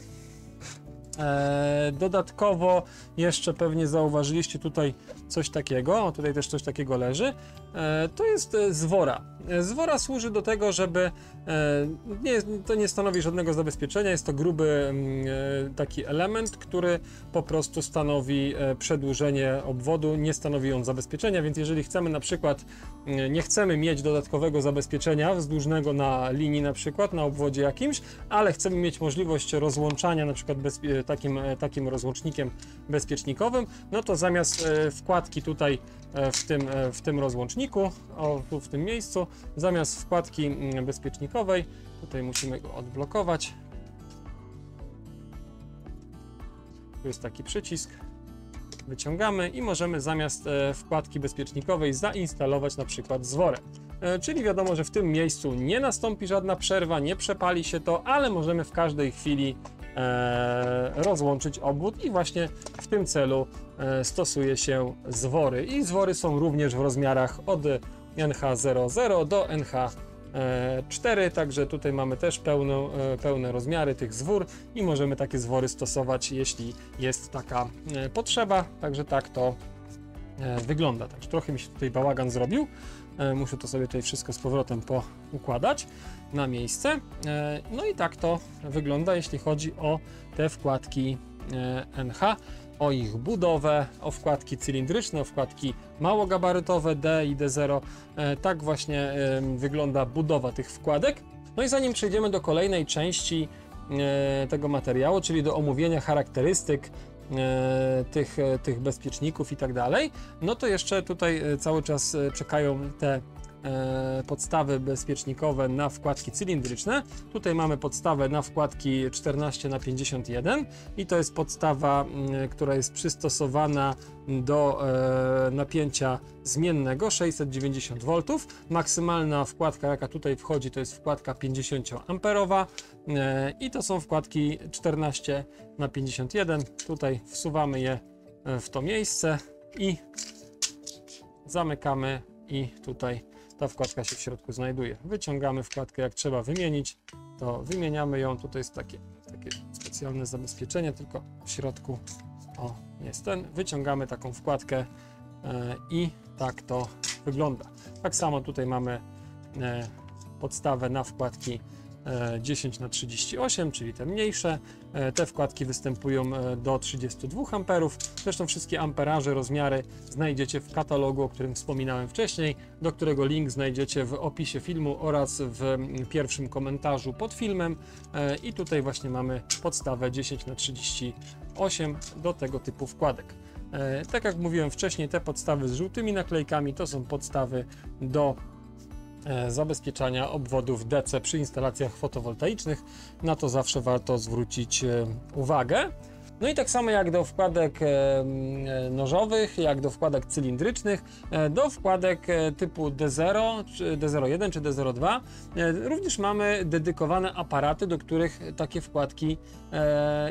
Dodatkowo jeszcze pewnie zauważyliście tutaj coś takiego, o, tutaj też coś takiego leży, to jest zwora. Zwora służy do tego, żeby, nie, to nie stanowi żadnego zabezpieczenia, jest to gruby taki element, który po prostu stanowi przedłużenie obwodu, nie stanowi on zabezpieczenia, więc jeżeli chcemy na przykład, nie chcemy mieć dodatkowego zabezpieczenia wzdłużnego na linii na przykład, na obwodzie jakimś, ale chcemy mieć możliwość rozłączania na przykład bez, takim, takim rozłącznikiem bezpiecznikowym, no to zamiast wkładki tutaj w tym, w tym rozłączniku, o, tu w tym miejscu, zamiast wkładki bezpiecznikowej, tutaj musimy go odblokować. Tu jest taki przycisk, wyciągamy i możemy zamiast wkładki bezpiecznikowej zainstalować na przykład zworę. Czyli wiadomo, że w tym miejscu nie nastąpi żadna przerwa, nie przepali się to, ale możemy w każdej chwili rozłączyć obwód i właśnie w tym celu stosuje się zwory. I zwory są również w rozmiarach od N H zero zero do N H cztery, także tutaj mamy też pełno, pełne rozmiary tych zwór i możemy takie zwory stosować, jeśli jest taka potrzeba. Także tak to wygląda. Także trochę mi się tutaj bałagan zrobił. Muszę to sobie tutaj wszystko z powrotem poukładać na miejsce. No i tak to wygląda, jeśli chodzi o te wkładki N H, o ich budowę, o wkładki cylindryczne, o wkładki małogabarytowe D i D zero. Tak właśnie wygląda budowa tych wkładek. No i zanim przejdziemy do kolejnej części tego materiału, czyli do omówienia charakterystyk tych, tych bezpieczników i tak dalej, no to jeszcze tutaj cały czas czekają te podstawy bezpiecznikowe na wkładki cylindryczne. Tutaj mamy podstawę na wkładki czternaście na pięćdziesiąt jeden i to jest podstawa, która jest przystosowana do napięcia zmiennego sześćset dziewięćdziesiąt wolt. Maksymalna wkładka, jaka tutaj wchodzi, to jest wkładka pięćdziesiąt amperowa i to są wkładki czternaście na pięćdziesiąt jeden. Tutaj wsuwamy je w to miejsce i zamykamy i tutaj ta wkładka się w środku znajduje. Wyciągamy wkładkę, jak trzeba wymienić, to wymieniamy ją. Tutaj jest takie, takie specjalne zabezpieczenie, tylko w środku o, jest ten. Wyciągamy taką wkładkę i tak to wygląda. Tak samo tutaj mamy podstawę na wkładki dziesięć na trzydzieści osiem, czyli te mniejsze. Te wkładki występują do trzydziestu dwóch amperów. Zresztą wszystkie amperaże, rozmiary znajdziecie w katalogu, o którym wspominałem wcześniej, do którego link znajdziecie w opisie filmu oraz w pierwszym komentarzu pod filmem. I tutaj właśnie mamy podstawę dziesięć na trzydzieści osiem do tego typu wkładek. Tak jak mówiłem wcześniej, te podstawy z żółtymi naklejkami to są podstawy do zabezpieczania obwodów D C przy instalacjach fotowoltaicznych. Na to zawsze warto zwrócić uwagę. No i tak samo jak do wkładek nożowych, jak do wkładek cylindrycznych, do wkładek typu D zero, czy D zero jeden czy D zero dwa również mamy dedykowane aparaty, do których takie wkładki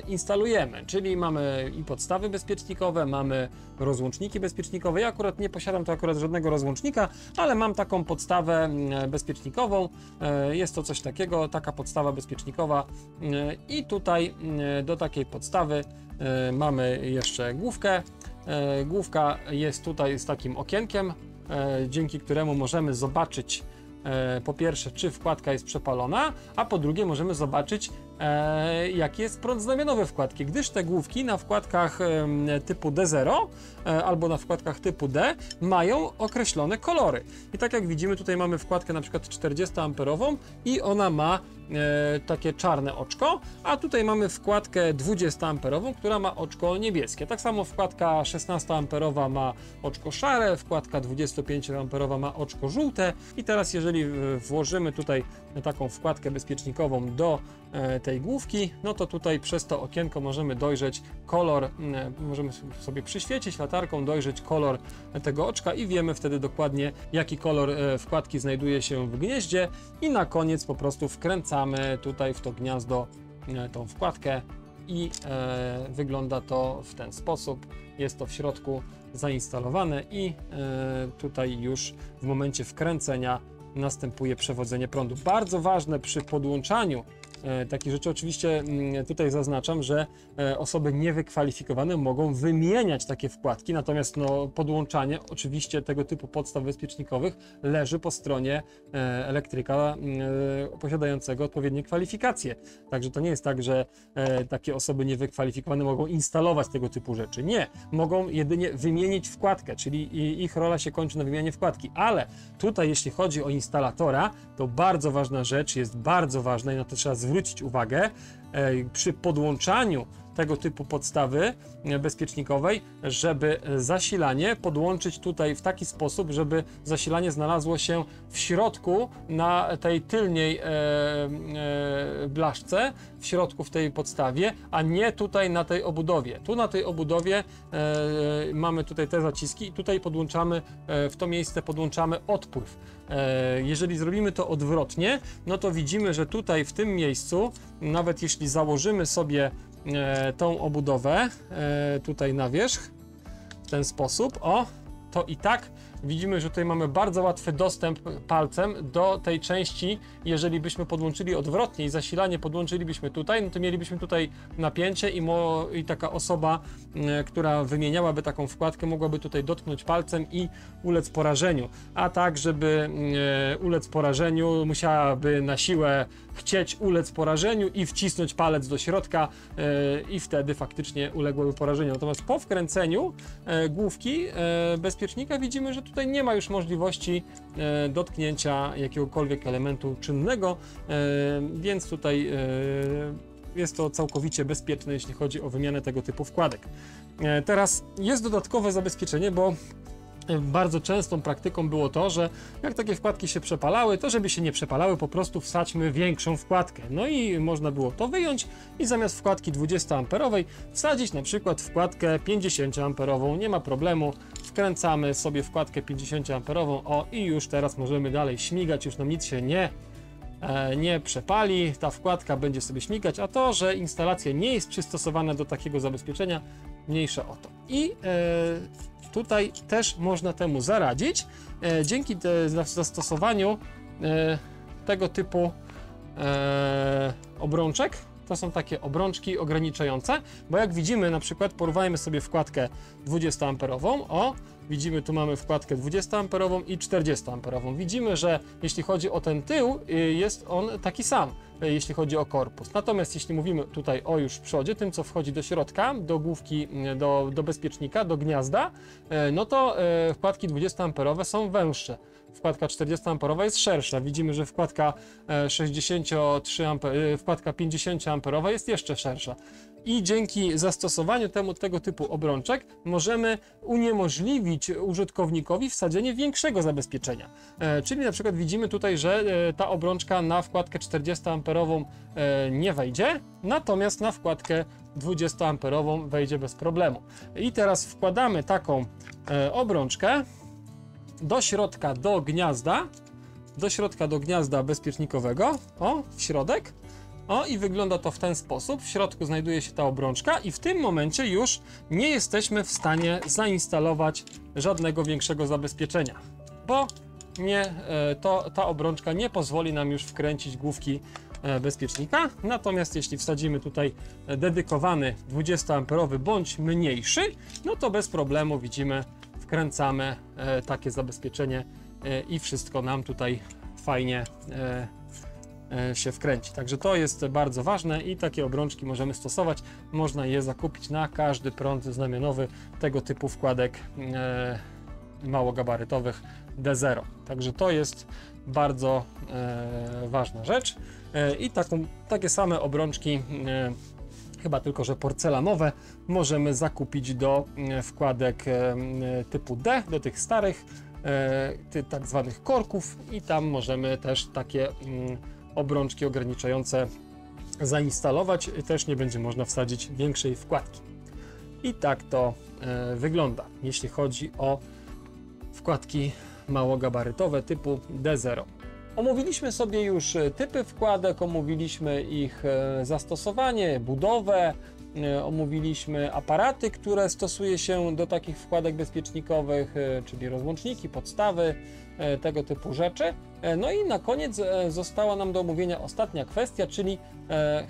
instalujemy. Czyli mamy i podstawy bezpiecznikowe, mamy rozłączniki bezpiecznikowe. Ja akurat nie posiadam tu akurat żadnego rozłącznika, ale mam taką podstawę bezpiecznikową. Jest to coś takiego, taka podstawa bezpiecznikowa i tutaj do takiej podstawy mamy jeszcze główkę. Główka jest tutaj z takim okienkiem, dzięki któremu możemy zobaczyć po pierwsze, czy wkładka jest przepalona, a po drugie możemy zobaczyć, jaki jest prąd znamionowy wkładki, gdyż te główki na wkładkach typu D zero albo na wkładkach typu D mają określone kolory. I tak jak widzimy, tutaj mamy wkładkę na przykład czterdziestoamperową i ona ma takie czarne oczko, a tutaj mamy wkładkę dwudziestoamperową, która ma oczko niebieskie. Tak samo wkładka szesnastoamperowa ma oczko szare, wkładka dwudziestopięcioamperowa ma oczko żółte. I teraz jeżeli włożymy tutaj taką wkładkę bezpiecznikową do tej główki, no to tutaj przez to okienko możemy dojrzeć kolor, możemy sobie przyświecić latarką, dojrzeć kolor tego oczka i wiemy wtedy dokładnie, jaki kolor wkładki znajduje się w gnieździe i na koniec po prostu wkręcamy tutaj w to gniazdo tą wkładkę i wygląda to w ten sposób. Jest to w środku zainstalowane i tutaj już w momencie wkręcenia następuje przewodzenie prądu. Bardzo ważne przy podłączaniu takie rzeczy, oczywiście tutaj zaznaczam, że osoby niewykwalifikowane mogą wymieniać takie wkładki, natomiast no, podłączanie oczywiście tego typu podstaw bezpiecznikowych leży po stronie elektryka posiadającego odpowiednie kwalifikacje. Także to nie jest tak, że takie osoby niewykwalifikowane mogą instalować tego typu rzeczy. Nie, mogą jedynie wymienić wkładkę, czyli ich rola się kończy na wymianie wkładki, ale tutaj jeśli chodzi o instalatora, to bardzo ważna rzecz, jest bardzo ważna i na to trzeba zwrócić zwrócić uwagę przy podłączaniu tego typu podstawy bezpiecznikowej, żeby zasilanie podłączyć tutaj w taki sposób, żeby zasilanie znalazło się w środku na tej tylnej blaszce, w środku w tej podstawie, a nie tutaj na tej obudowie. Tu na tej obudowie mamy tutaj te zaciski i tutaj podłączamy, w to miejsce podłączamy odpływ. Jeżeli zrobimy to odwrotnie, no to widzimy, że tutaj w tym miejscu, nawet jeśli założymy sobie tą obudowę tutaj na wierzch w ten sposób, o, to i tak widzimy, że tutaj mamy bardzo łatwy dostęp palcem do tej części. Jeżeli byśmy podłączyli odwrotnie i zasilanie podłączylibyśmy tutaj, no to mielibyśmy tutaj napięcie i, mo, i taka osoba, e, która wymieniałaby taką wkładkę, mogłaby tutaj dotknąć palcem i ulec porażeniu. A tak, żeby e, ulec porażeniu, musiałaby na siłę chcieć ulec porażeniu i wcisnąć palec do środka e, i wtedy faktycznie uległoby porażeniu. Natomiast po wkręceniu e, główki e, bezpiecznika widzimy, że tu Tutaj nie ma już możliwości e, dotknięcia jakiegokolwiek elementu czynnego, e, więc tutaj e, jest to całkowicie bezpieczne, jeśli chodzi o wymianę tego typu wkładek. Teraz jest dodatkowe zabezpieczenie, bo bardzo częstą praktyką było to, że jak takie wkładki się przepalały, to żeby się nie przepalały, po prostu wsadźmy większą wkładkę. No i można było to wyjąć i zamiast wkładki dwudziestoamperowej wsadzić na przykład wkładkę pięćdziesięcioamperową. Nie ma problemu, wkręcamy sobie wkładkę pięćdziesięcioamperową, o, i już teraz możemy dalej śmigać, już nam nic się nie nie przepali, ta wkładka będzie sobie śmigać, a to, że instalacja nie jest przystosowana do takiego zabezpieczenia, mniejsza o to. I e, tutaj też można temu zaradzić e, dzięki te, zastosowaniu e, tego typu e, obrączek. To są takie obrączki ograniczające, bo jak widzimy, na przykład porównajmy sobie wkładkę dwudziestoamperową, o, widzimy, tu mamy wkładkę dwudziestoamperową i czterdziestoamperową. Widzimy, że jeśli chodzi o ten tył, jest on taki sam, jeśli chodzi o korpus. Natomiast jeśli mówimy tutaj o już przodzie, tym co wchodzi do środka, do główki, do, do bezpiecznika, do gniazda, no to wkładki dwudziestoamperowe są węższe. Wkładka czterdziestoamperowa jest szersza. Widzimy, że wkładka sześćdziesięciotrzy amperowa, wkładka pięćdziesięcioamperowa jest jeszcze szersza. I dzięki zastosowaniu temu tego typu obrączek możemy uniemożliwić użytkownikowi wsadzenie większego zabezpieczenia. E, czyli na przykład widzimy tutaj, że e, ta obrączka na wkładkę czterdziestoamperową e, nie wejdzie, natomiast na wkładkę dwudziestoamperową wejdzie bez problemu. I teraz wkładamy taką e, obrączkę do środka do gniazda, do środka do gniazda bezpiecznikowego, o, w środek. O, i wygląda to w ten sposób. W środku znajduje się ta obrączka i w tym momencie już nie jesteśmy w stanie zainstalować żadnego większego zabezpieczenia, bo nie, to, ta obrączka nie pozwoli nam już wkręcić główki bezpiecznika. Natomiast jeśli wsadzimy tutaj dedykowany dwudziestoamperowy bądź mniejszy, no to bez problemu widzimy, wkręcamy takie zabezpieczenie i wszystko nam tutaj fajnie się wkręci. Także to jest bardzo ważne i takie obrączki możemy stosować. Można je zakupić na każdy prąd znamionowy tego typu wkładek e, małogabarytowych D zero. Także to jest bardzo e, ważna rzecz. E, I taką, takie same obrączki, e, chyba tylko że porcelanowe, możemy zakupić do e, wkładek e, typu D, do tych starych, e, ty, tak zwanych korków, i tam możemy też takie mm, obrączki ograniczające zainstalować, też nie będzie można wsadzić większej wkładki. I tak to e, wygląda, jeśli chodzi o wkładki małogabarytowe typu D zero. Omówiliśmy sobie już typy wkładek, omówiliśmy ich e, zastosowanie, budowę, e, omówiliśmy aparaty, które stosuje się do takich wkładek bezpiecznikowych, e, czyli rozłączniki, podstawy, e, tego typu rzeczy. No i na koniec została nam do omówienia ostatnia kwestia, czyli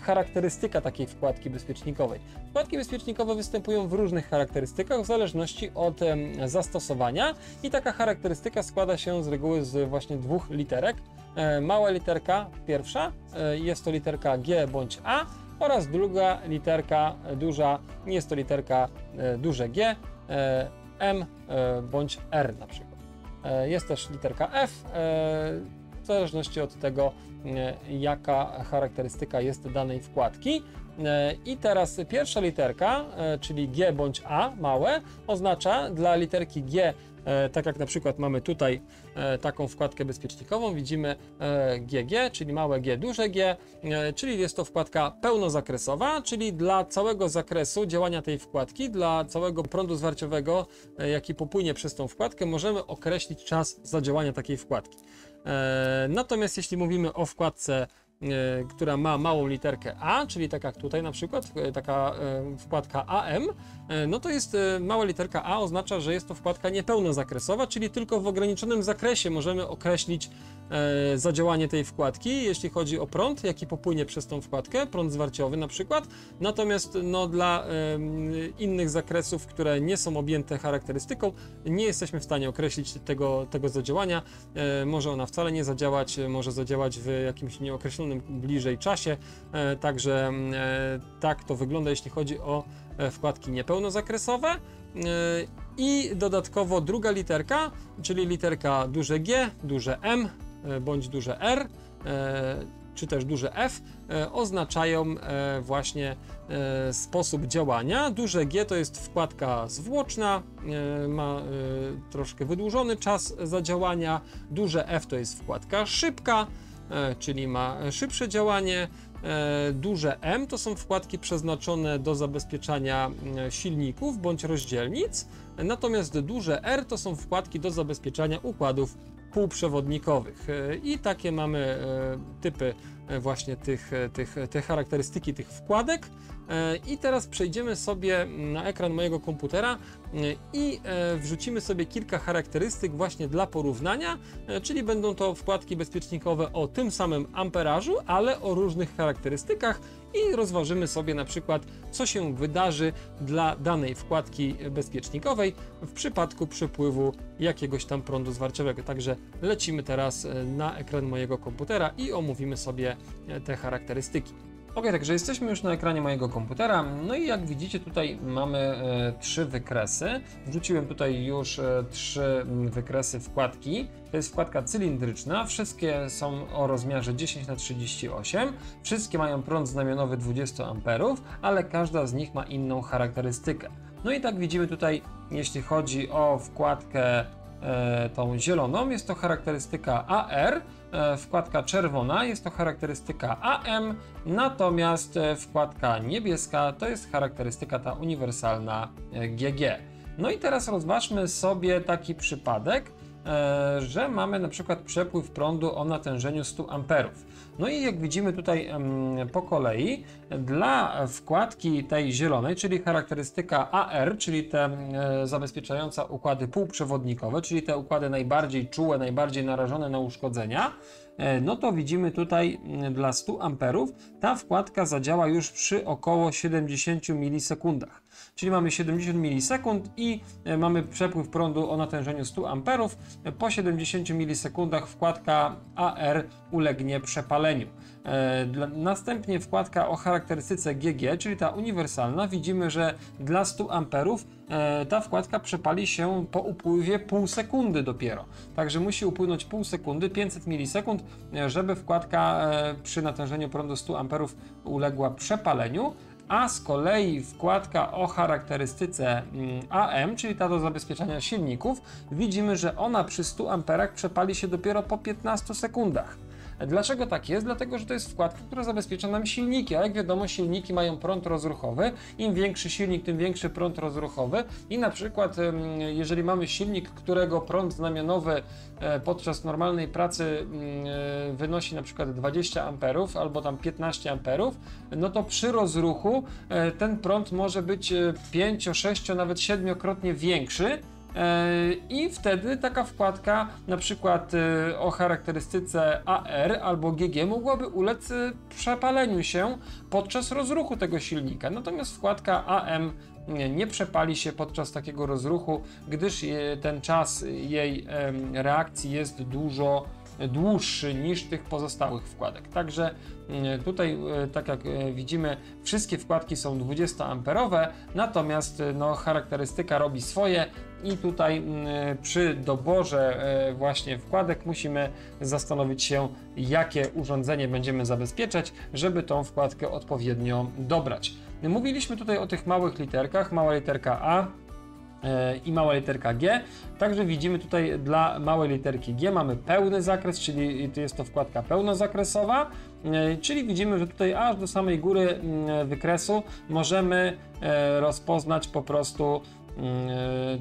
charakterystyka takiej wkładki bezpiecznikowej. Wkładki bezpiecznikowe występują w różnych charakterystykach w zależności od zastosowania i taka charakterystyka składa się z reguły z właśnie dwóch literek. Mała literka pierwsza, jest to literka G bądź A, oraz druga literka duża, jest to literka duże G, M bądź R na przykład. Jest też literka F, w zależności od tego, jaka charakterystyka jest danej wkładki. I teraz pierwsza literka, czyli G bądź A, małe, oznacza dla literki G, tak jak na przykład mamy tutaj taką wkładkę bezpiecznikową, widzimy G G, czyli małe G, duże G, czyli jest to wkładka pełnozakresowa, czyli dla całego zakresu działania tej wkładki, dla całego prądu zwarciowego, jaki popłynie przez tą wkładkę, możemy określić czas zadziałania takiej wkładki. Natomiast jeśli mówimy o wkładce, która ma małą literkę A, czyli tak jak tutaj na przykład, taka wkładka A M, no to jest mała literka A, oznacza, że jest to wkładka niepełnozakresowa, czyli tylko w ograniczonym zakresie możemy określić zadziałanie tej wkładki, jeśli chodzi o prąd, jaki popłynie przez tą wkładkę, prąd zwarciowy na przykład. Natomiast no, dla innych zakresów, które nie są objęte charakterystyką, nie jesteśmy w stanie określić tego, tego zadziałania. Może ona wcale nie zadziałać, może zadziałać w jakimś nieokreślonym bliżej czasie, także tak to wygląda, jeśli chodzi o wkładki niepełnozakresowe. I dodatkowo druga literka, czyli literka duże G, duże M bądź duże R, czy też duże F oznaczają właśnie sposób działania. Duże G to jest wkładka zwłoczna, ma troszkę wydłużony czas zadziałania. Duże F to jest wkładka szybka, czyli ma szybsze działanie. Duże M to są wkładki przeznaczone do zabezpieczania silników bądź rozdzielnic, natomiast duże R to są wkładki do zabezpieczania układów półprzewodnikowych. I takie mamy typy właśnie tych, tych, te charakterystyki tych wkładek. I teraz przejdziemy sobie na ekran mojego komputera i wrzucimy sobie kilka charakterystyk właśnie dla porównania, czyli będą to wkładki bezpiecznikowe o tym samym amperażu, ale o różnych charakterystykach, i rozważymy sobie na przykład, co się wydarzy dla danej wkładki bezpiecznikowej w przypadku przepływu jakiegoś tam prądu zwarciowego. Także lecimy teraz na ekran mojego komputera i omówimy sobie te charakterystyki. Ok, także jesteśmy już na ekranie mojego komputera, no i jak widzicie tutaj mamy e, trzy wykresy. Wrzuciłem tutaj już e, trzy wykresy wkładki. To jest wkładka cylindryczna, wszystkie są o rozmiarze dziesięć na trzydzieści osiem, wszystkie mają prąd znamionowy dwadzieścia amperów, ale każda z nich ma inną charakterystykę. No i tak widzimy tutaj, jeśli chodzi o wkładkę e, tą zieloną, jest to charakterystyka A R, wkładka czerwona jest to charakterystyka A M, natomiast wkładka niebieska to jest charakterystyka ta uniwersalna G G. No i teraz rozważmy sobie taki przypadek, że mamy na przykład przepływ prądu o natężeniu sto amperów. No i jak widzimy tutaj po kolei, dla wkładki tej zielonej, czyli charakterystyka A R, czyli te zabezpieczająca układy półprzewodnikowe, czyli te układy najbardziej czułe, najbardziej narażone na uszkodzenia, no to widzimy tutaj dla stu amperów ta wkładka zadziała już przy około siedemdziesięciu milisekundach. Czyli mamy siedemdziesiąt milisekund i mamy przepływ prądu o natężeniu stu amperów. Po siedemdziesięciu milisekundach wkładka A R ulegnie przepaleniu. Następnie wkładka o charakterystyce G G, czyli ta uniwersalna, widzimy, że dla stu amperów ta wkładka przepali się po upływie pół sekundy dopiero. Także musi upłynąć pół sekundy, pięćset milisekund, żeby wkładka przy natężeniu prądu stu amperów uległa przepaleniu. A z kolei wkładka o charakterystyce A M, czyli ta do zabezpieczania silników, widzimy, że ona przy stu amperach przepali się dopiero po piętnastu sekundach. Dlaczego tak jest? Dlatego, że to jest wkładka, która zabezpiecza nam silniki, a jak wiadomo, silniki mają prąd rozruchowy, im większy silnik, tym większy prąd rozruchowy, i na przykład jeżeli mamy silnik, którego prąd znamionowy podczas normalnej pracy wynosi na przykład dwadzieścia amperów albo tam piętnaście amperów, no to przy rozruchu ten prąd może być pięcio-, sześcio-, nawet siedmiokrotnie większy. I wtedy taka wkładka na przykład o charakterystyce A R albo G G mogłaby ulec przepaleniu się podczas rozruchu tego silnika. Natomiast wkładka A M nie przepali się podczas takiego rozruchu, gdyż ten czas jej reakcji jest dużo dłuższy niż tych pozostałych wkładek. Także tutaj, tak jak widzimy, wszystkie wkładki są dwudziestoamperowe, natomiast no, charakterystyka robi swoje i tutaj przy doborze właśnie wkładek musimy zastanowić się, jakie urządzenie będziemy zabezpieczać, żeby tą wkładkę odpowiednio dobrać. Mówiliśmy tutaj o tych małych literkach, mała literka A i mała literka G. Także widzimy tutaj dla małej literki G mamy pełny zakres, czyli jest to wkładka pełnozakresowa, czyli widzimy, że tutaj aż do samej góry wykresu możemy rozpoznać po prostu,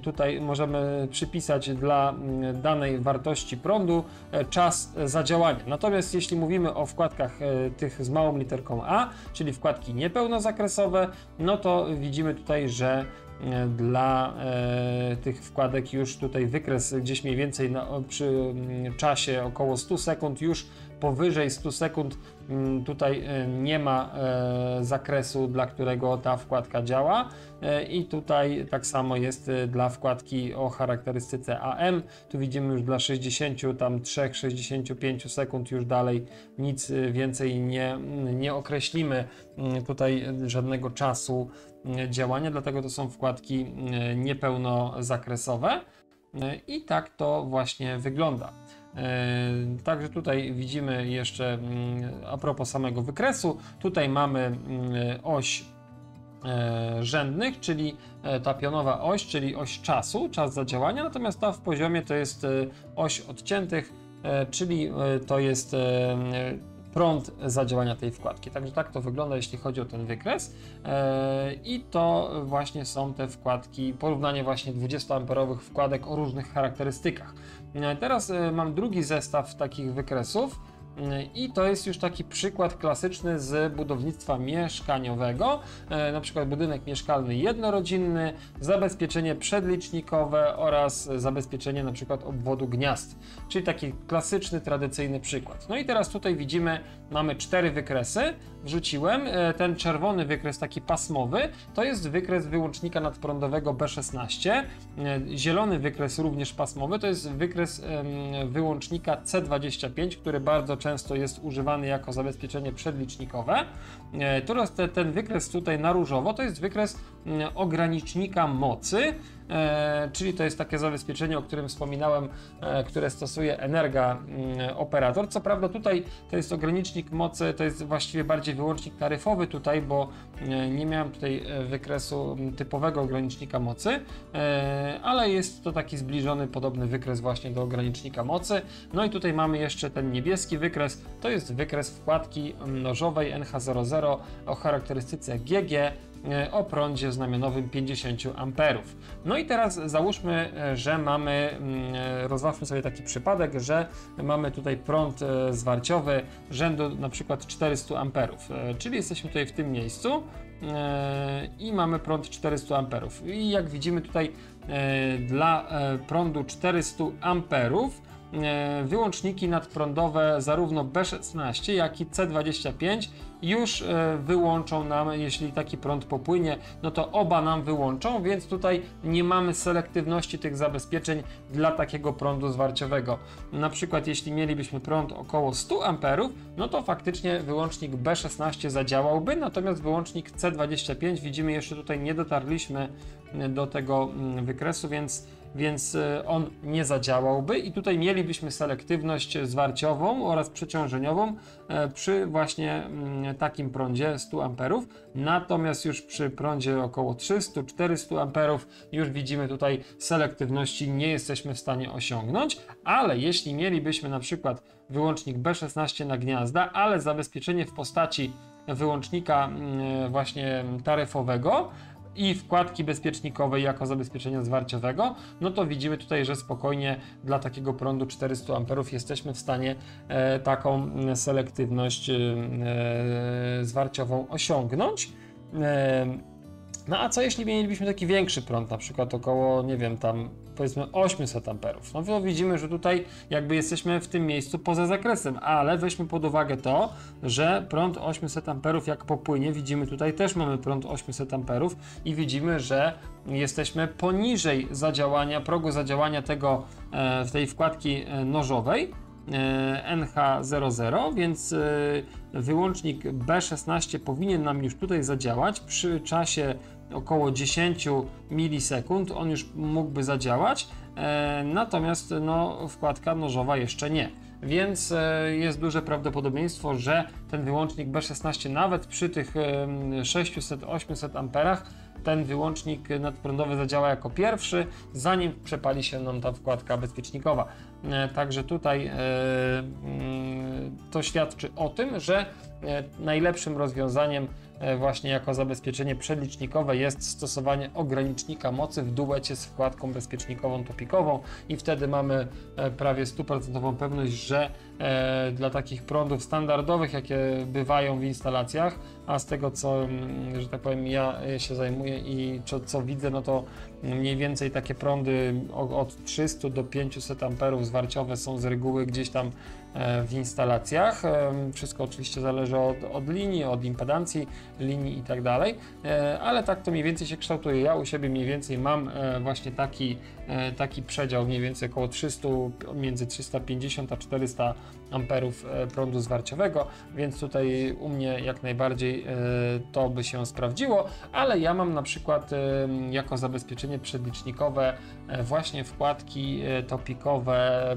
tutaj możemy przypisać dla danej wartości prądu czas zadziałania. Natomiast jeśli mówimy o wkładkach tych z małą literką A, czyli wkładki niepełnozakresowe, no to widzimy tutaj, że dla e, tych wkładek już tutaj wykres gdzieś mniej więcej na, przy czasie około stu sekund, już powyżej stu sekund m, tutaj e, nie ma e, zakresu, dla którego ta wkładka działa, e, i tutaj tak samo jest dla wkładki o charakterystyce A M. Tu widzimy już dla sześćdziesięciu, tam trzech, sześćdziesięciu pięciu sekund już dalej nic więcej nie, nie określimy tutaj żadnego czasu działania, dlatego to są wkładki niepełnozakresowe i tak to właśnie wygląda. Także tutaj widzimy jeszcze a propos samego wykresu, tutaj mamy oś rzędnych, czyli ta pionowa oś, czyli oś czasu, czas zadziałania, natomiast ta w poziomie to jest oś odciętych, czyli to jest prąd zadziałania tej wkładki. Także tak to wygląda, jeśli chodzi o ten wykres. I to właśnie są te wkładki, porównanie właśnie dwudziestoamperowych wkładek o różnych charakterystykach. Teraz mam drugi zestaw takich wykresów i to jest już taki przykład klasyczny z budownictwa mieszkaniowego, na przykład budynek mieszkalny jednorodzinny, zabezpieczenie przedlicznikowe oraz zabezpieczenie na przykład obwodu gniazd, czyli taki klasyczny, tradycyjny przykład. No i teraz tutaj widzimy, mamy cztery wykresy, wrzuciłem, ten czerwony wykres taki pasmowy, to jest wykres wyłącznika nadprądowego B szesnaście, zielony wykres również pasmowy, to jest wykres wyłącznika C dwadzieścia pięć, który bardzo często często jest używany jako zabezpieczenie przedlicznikowe. Teraz te, ten wykres tutaj na różowo to jest wykres ogranicznika mocy, czyli to jest takie zabezpieczenie, o którym wspominałem, które stosuje Energa operator. Co prawda tutaj to jest ogranicznik mocy, to jest właściwie bardziej wyłącznik taryfowy tutaj, bo nie miałem tutaj wykresu typowego ogranicznika mocy, ale jest to taki zbliżony, podobny wykres właśnie do ogranicznika mocy. No i tutaj mamy jeszcze ten niebieski wykres, to jest wykres wkładki nożowej N H zero zero o charakterystyce G G o prądzie znamionowym pięćdziesiąt amperów. No i teraz załóżmy, że mamy, rozważmy sobie taki przypadek, że mamy tutaj prąd zwarciowy rzędu na przykład czterysta amperów, czyli jesteśmy tutaj w tym miejscu i mamy prąd czterysta amperów. I jak widzimy tutaj dla prądu czterysta amperów wyłączniki nadprądowe zarówno B szesnaście, jak i C dwadzieścia pięć już wyłączą nam, jeśli taki prąd popłynie, no to oba nam wyłączą, więc tutaj nie mamy selektywności tych zabezpieczeń dla takiego prądu zwarciowego. Na przykład jeśli mielibyśmy prąd około stu amperów, no to faktycznie wyłącznik B szesnaście zadziałałby, natomiast wyłącznik C dwadzieścia pięć, widzimy, jeszcze tutaj nie dotarliśmy do tego wykresu, więc więc on nie zadziałałby i tutaj mielibyśmy selektywność zwarciową oraz przeciążeniową przy właśnie takim prądzie stu amperów, natomiast już przy prądzie około trzystu do czterystu amperów już widzimy tutaj selektywności nie jesteśmy w stanie osiągnąć, ale jeśli mielibyśmy na przykład wyłącznik B szesnaście na gniazda, ale zabezpieczenie w postaci wyłącznika właśnie taryfowego i wkładki bezpiecznikowej jako zabezpieczenia zwarciowego, no to widzimy tutaj, że spokojnie dla takiego prądu czterystu amperów jesteśmy w stanie e, taką selektywność e, zwarciową osiągnąć. E, no a co jeśli mielibyśmy taki większy prąd, na przykład około, nie wiem, tam powiedzmy osiemset amperów. No to widzimy, że tutaj jakby jesteśmy w tym miejscu poza zakresem, ale weźmy pod uwagę to, że prąd osiemset amperów jak popłynie, widzimy tutaj też mamy prąd osiemset amperów i widzimy, że jesteśmy poniżej zadziałania, progu zadziałania tego, tej wkładki nożowej N H zero zero, więc wyłącznik B szesnaście powinien nam już tutaj zadziałać przy czasie około dziesięć milisekund, on już mógłby zadziałać, natomiast no, wkładka nożowa jeszcze nie. Więc jest duże prawdopodobieństwo, że ten wyłącznik B szesnaście nawet przy tych sześciuset do ośmiuset amperach ten wyłącznik nadprądowy zadziała jako pierwszy, zanim przepali się nam ta wkładka bezpiecznikowa. Także tutaj to świadczy o tym, że najlepszym rozwiązaniem właśnie jako zabezpieczenie przedlicznikowe jest stosowanie ogranicznika mocy w duecie z wkładką bezpiecznikową topikową i wtedy mamy prawie stuprocentową pewność, że dla takich prądów standardowych, jakie bywają w instalacjach, a z tego co, że tak powiem, ja się zajmuję i co, co widzę, no to mniej więcej takie prądy od trzystu do pięciuset amperów zwarciowe są z reguły gdzieś tam w instalacjach. Wszystko oczywiście zależy od, od linii, od impedancji linii i tak dalej, ale tak to mniej więcej się kształtuje. Ja u siebie mniej więcej mam właśnie taki, taki przedział, mniej więcej około trzystu, między trzysta pięćdziesiąt a czterysta amperów prądu zwarciowego, więc tutaj u mnie jak najbardziej to by się sprawdziło, ale ja mam na przykład jako zabezpieczenie przedlicznikowe właśnie wkładki topikowe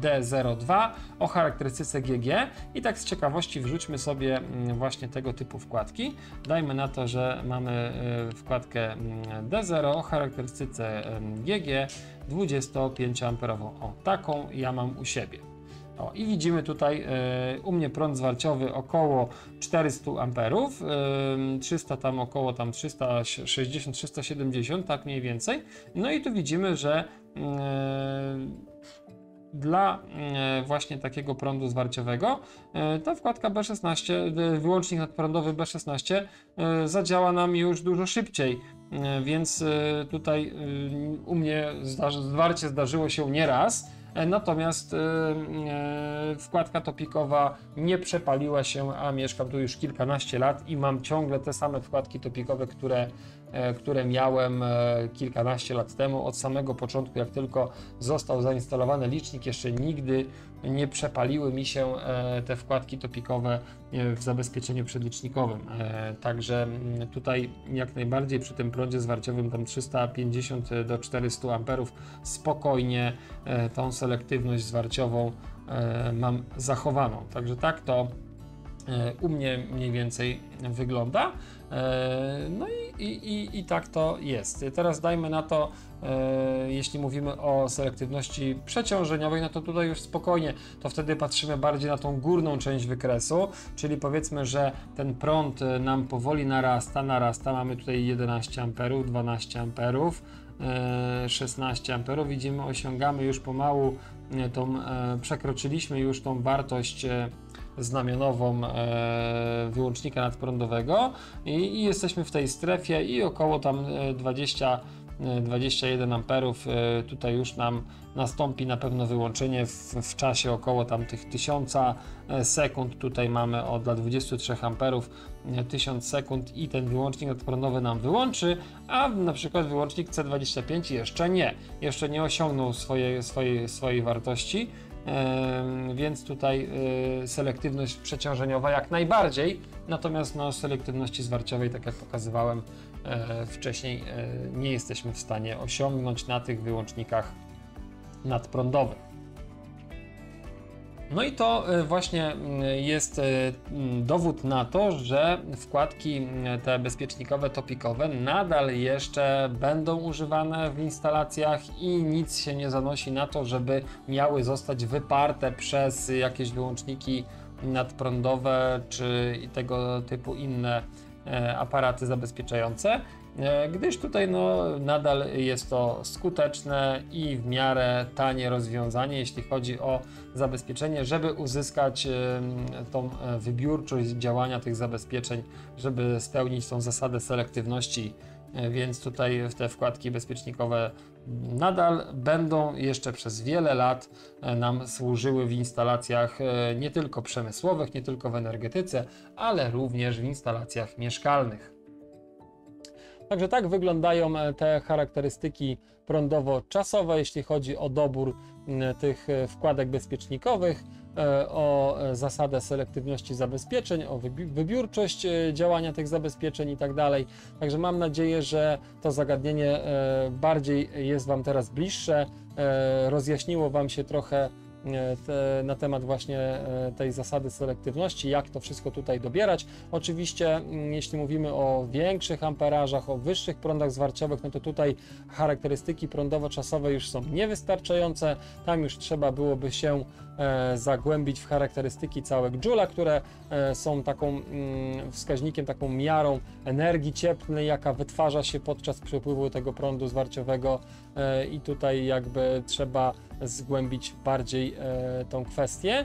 D zero dwa o charakterystyce G G i tak z ciekawości wrzućmy sobie właśnie tego typu wkładki. Dajmy na to, że mamy wkładkę D zero o charakterystyce G G dwudziestopięcioamperową. O, taką ja mam u siebie. O, i widzimy tutaj y, u mnie prąd zwarciowy około czterysta amperów, y, trzysta tam około tam trzysta sześćdziesiąt trzysta siedemdziesiąt, tak mniej więcej. No i tu widzimy, że y, dla właśnie takiego prądu zwarciowego ta wkładka B szesnaście, wyłącznik nadprądowy B szesnaście zadziała nam już dużo szybciej, więc tutaj u mnie zwarcie zdarzyło się nieraz, natomiast wkładka topikowa nie przepaliła się, a mieszkam tu już kilkanaście lat i mam ciągle te same wkładki topikowe, które które miałem kilkanaście lat temu. Od samego początku, jak tylko został zainstalowany licznik, jeszcze nigdy nie przepaliły mi się te wkładki topikowe w zabezpieczeniu przedlicznikowym. Także tutaj jak najbardziej przy tym prądzie zwarciowym tam trzysta pięćdziesiąt do czterystu amperów spokojnie tą selektywność zwarciową mam zachowaną. Także tak to u mnie mniej więcej wygląda. No i, i, i tak to jest. Teraz dajmy na to, jeśli mówimy o selektywności przeciążeniowej, no to tutaj już spokojnie, to wtedy patrzymy bardziej na tą górną część wykresu, czyli powiedzmy, że ten prąd nam powoli narasta, narasta, mamy tutaj jedenaście amperów, dwanaście amperów, szesnaście amperów, widzimy, osiągamy już pomału, tą, przekroczyliśmy już tą wartość znamionową wyłącznika nadprądowego i, i jesteśmy w tej strefie i około tam dwadzieścia dwadzieścia jeden amperów tutaj już nam nastąpi na pewno wyłączenie w, w czasie około tam tych tysiąc sekund. Tutaj mamy od dla dwudziestu trzech amperów tysiąc sekund i ten wyłącznik nadprądowy nam wyłączy, a na przykład wyłącznik C dwadzieścia pięć jeszcze nie, jeszcze nie osiągnął swojej, swojej, swojej wartości. Yy, więc tutaj yy, selektywność przeciążeniowa jak najbardziej, natomiast no, selektywności zwarciowej, tak jak pokazywałem yy, wcześniej, yy, nie jesteśmy w stanie osiągnąć na tych wyłącznikach nadprądowych. No i to właśnie jest dowód na to, że wkładki te bezpiecznikowe, topikowe nadal jeszcze będą używane w instalacjach i nic się nie zanosi na to, żeby miały zostać wyparte przez jakieś wyłączniki nadprądowe czy tego typu inne aparaty zabezpieczające, gdyż tutaj no, nadal jest to skuteczne i w miarę tanie rozwiązanie, jeśli chodzi o zabezpieczenie, żeby uzyskać tą wybiórczość działania tych zabezpieczeń, żeby spełnić tą zasadę selektywności, więc tutaj te wkładki bezpiecznikowe nadal będą jeszcze przez wiele lat nam służyły w instalacjach nie tylko przemysłowych, nie tylko w energetyce, ale również w instalacjach mieszkalnych. Także tak wyglądają te charakterystyki prądowo-czasowe, jeśli chodzi o dobór tych wkładek bezpiecznikowych, o zasadę selektywności zabezpieczeń, o wybiórczość działania tych zabezpieczeń i tak dalej. Także mam nadzieję, że to zagadnienie bardziej jest Wam teraz bliższe, rozjaśniło Wam się trochę Te, na temat właśnie tej zasady selektywności, jak to wszystko tutaj dobierać. Oczywiście jeśli mówimy o większych amperażach, o wyższych prądach zwarciowych, no to tutaj charakterystyki prądowo-czasowe już są niewystarczające, tam już trzeba byłoby się e, zagłębić w charakterystyki całek Joula, które e, są taką mm, wskaźnikiem, taką miarą energii cieplnej, jaka wytwarza się podczas przepływu tego prądu zwarciowego e, i tutaj jakby trzeba zgłębić bardziej e, tą kwestię, e,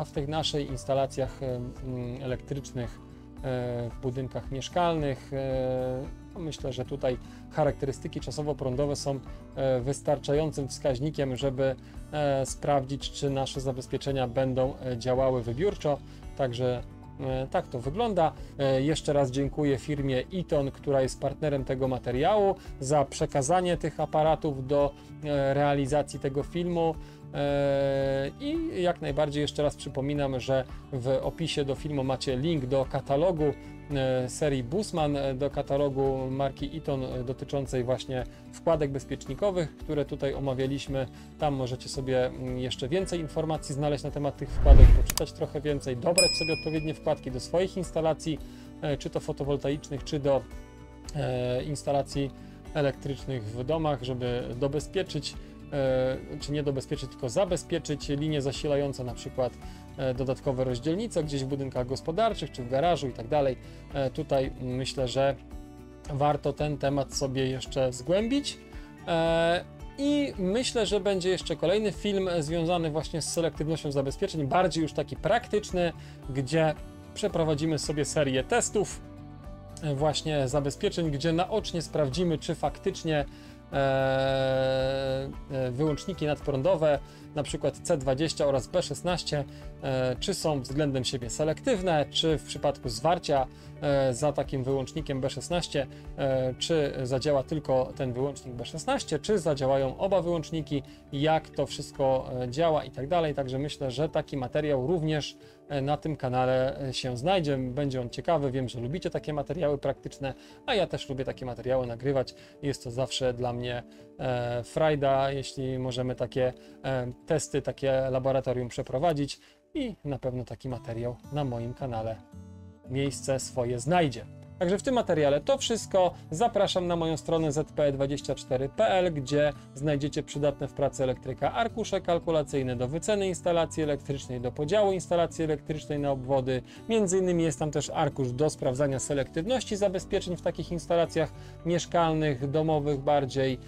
a w tych naszych instalacjach e, elektrycznych, e, w budynkach mieszkalnych, e, Myślę, że tutaj charakterystyki czasowo-prądowe są wystarczającym wskaźnikiem, żeby sprawdzić, czy nasze zabezpieczenia będą działały wybiórczo. Także tak to wygląda. Jeszcze raz dziękuję firmie Eaton, która jest partnerem tego materiału, za przekazanie tych aparatów do realizacji tego filmu. I jak najbardziej jeszcze raz przypominam, że w opisie do filmu macie link do katalogu serii Bussmann, do katalogu marki Eaton dotyczącej właśnie wkładek bezpiecznikowych, które tutaj omawialiśmy. Tam możecie sobie jeszcze więcej informacji znaleźć na temat tych wkładek, poczytać trochę więcej, dobrać sobie odpowiednie wkładki do swoich instalacji, czy to fotowoltaicznych, czy do instalacji elektrycznych w domach, żeby dobezpieczyć, czy nie dobezpieczyć, tylko zabezpieczyć linie zasilające, na przykład dodatkowe rozdzielnice gdzieś w budynkach gospodarczych, czy w garażu i tak dalej. Tutaj myślę, że warto ten temat sobie jeszcze zgłębić. I myślę, że będzie jeszcze kolejny film związany właśnie z selektywnością zabezpieczeń, bardziej już taki praktyczny, gdzie przeprowadzimy sobie serię testów właśnie zabezpieczeń, gdzie naocznie sprawdzimy, czy faktycznie wyłączniki nadprądowe, na przykład C dwadzieścia oraz B szesnaście, czy są względem siebie selektywne, czy w przypadku zwarcia za takim wyłącznikiem B szesnaście, czy zadziała tylko ten wyłącznik B szesnaście, czy zadziałają oba wyłączniki, jak to wszystko działa i tak dalej. Także myślę, że taki materiał również na tym kanale się znajdzie. Będzie on ciekawy. Wiem, że lubicie takie materiały praktyczne, a ja też lubię takie materiały nagrywać. Jest to zawsze dla mnie e, frajda, jeśli możemy takie e, testy, takie laboratorium przeprowadzić, i na pewno taki materiał na moim kanale miejsce swoje znajdzie. Także w tym materiale to wszystko. Zapraszam na moją stronę zet pe dwadzieścia cztery kropka pe el, gdzie znajdziecie przydatne w pracy elektryka arkusze kalkulacyjne do wyceny instalacji elektrycznej, do podziału instalacji elektrycznej na obwody. Między innymi jest tam też arkusz do sprawdzania selektywności zabezpieczeń w takich instalacjach mieszkalnych, domowych bardziej.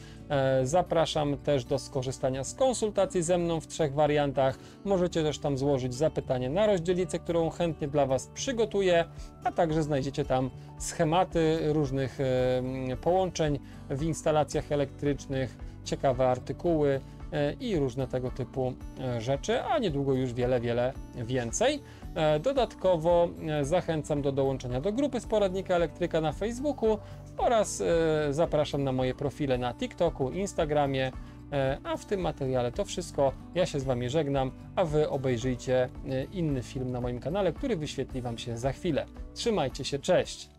Zapraszam też do skorzystania z konsultacji ze mną w trzech wariantach. Możecie też tam złożyć zapytanie na rozdzielnicę, którą chętnie dla Was przygotuję, a także znajdziecie tam schematy różnych połączeń w instalacjach elektrycznych, ciekawe artykuły i różne tego typu rzeczy, a niedługo już wiele, wiele więcej. Dodatkowo zachęcam do dołączenia do grupy Z Poradnika Elektryka na Facebooku oraz zapraszam na moje profile na TikToku, Instagramie. A w tym materiale to wszystko. Ja się z Wami żegnam, a Wy obejrzyjcie inny film na moim kanale, który wyświetli Wam się za chwilę. Trzymajcie się, cześć!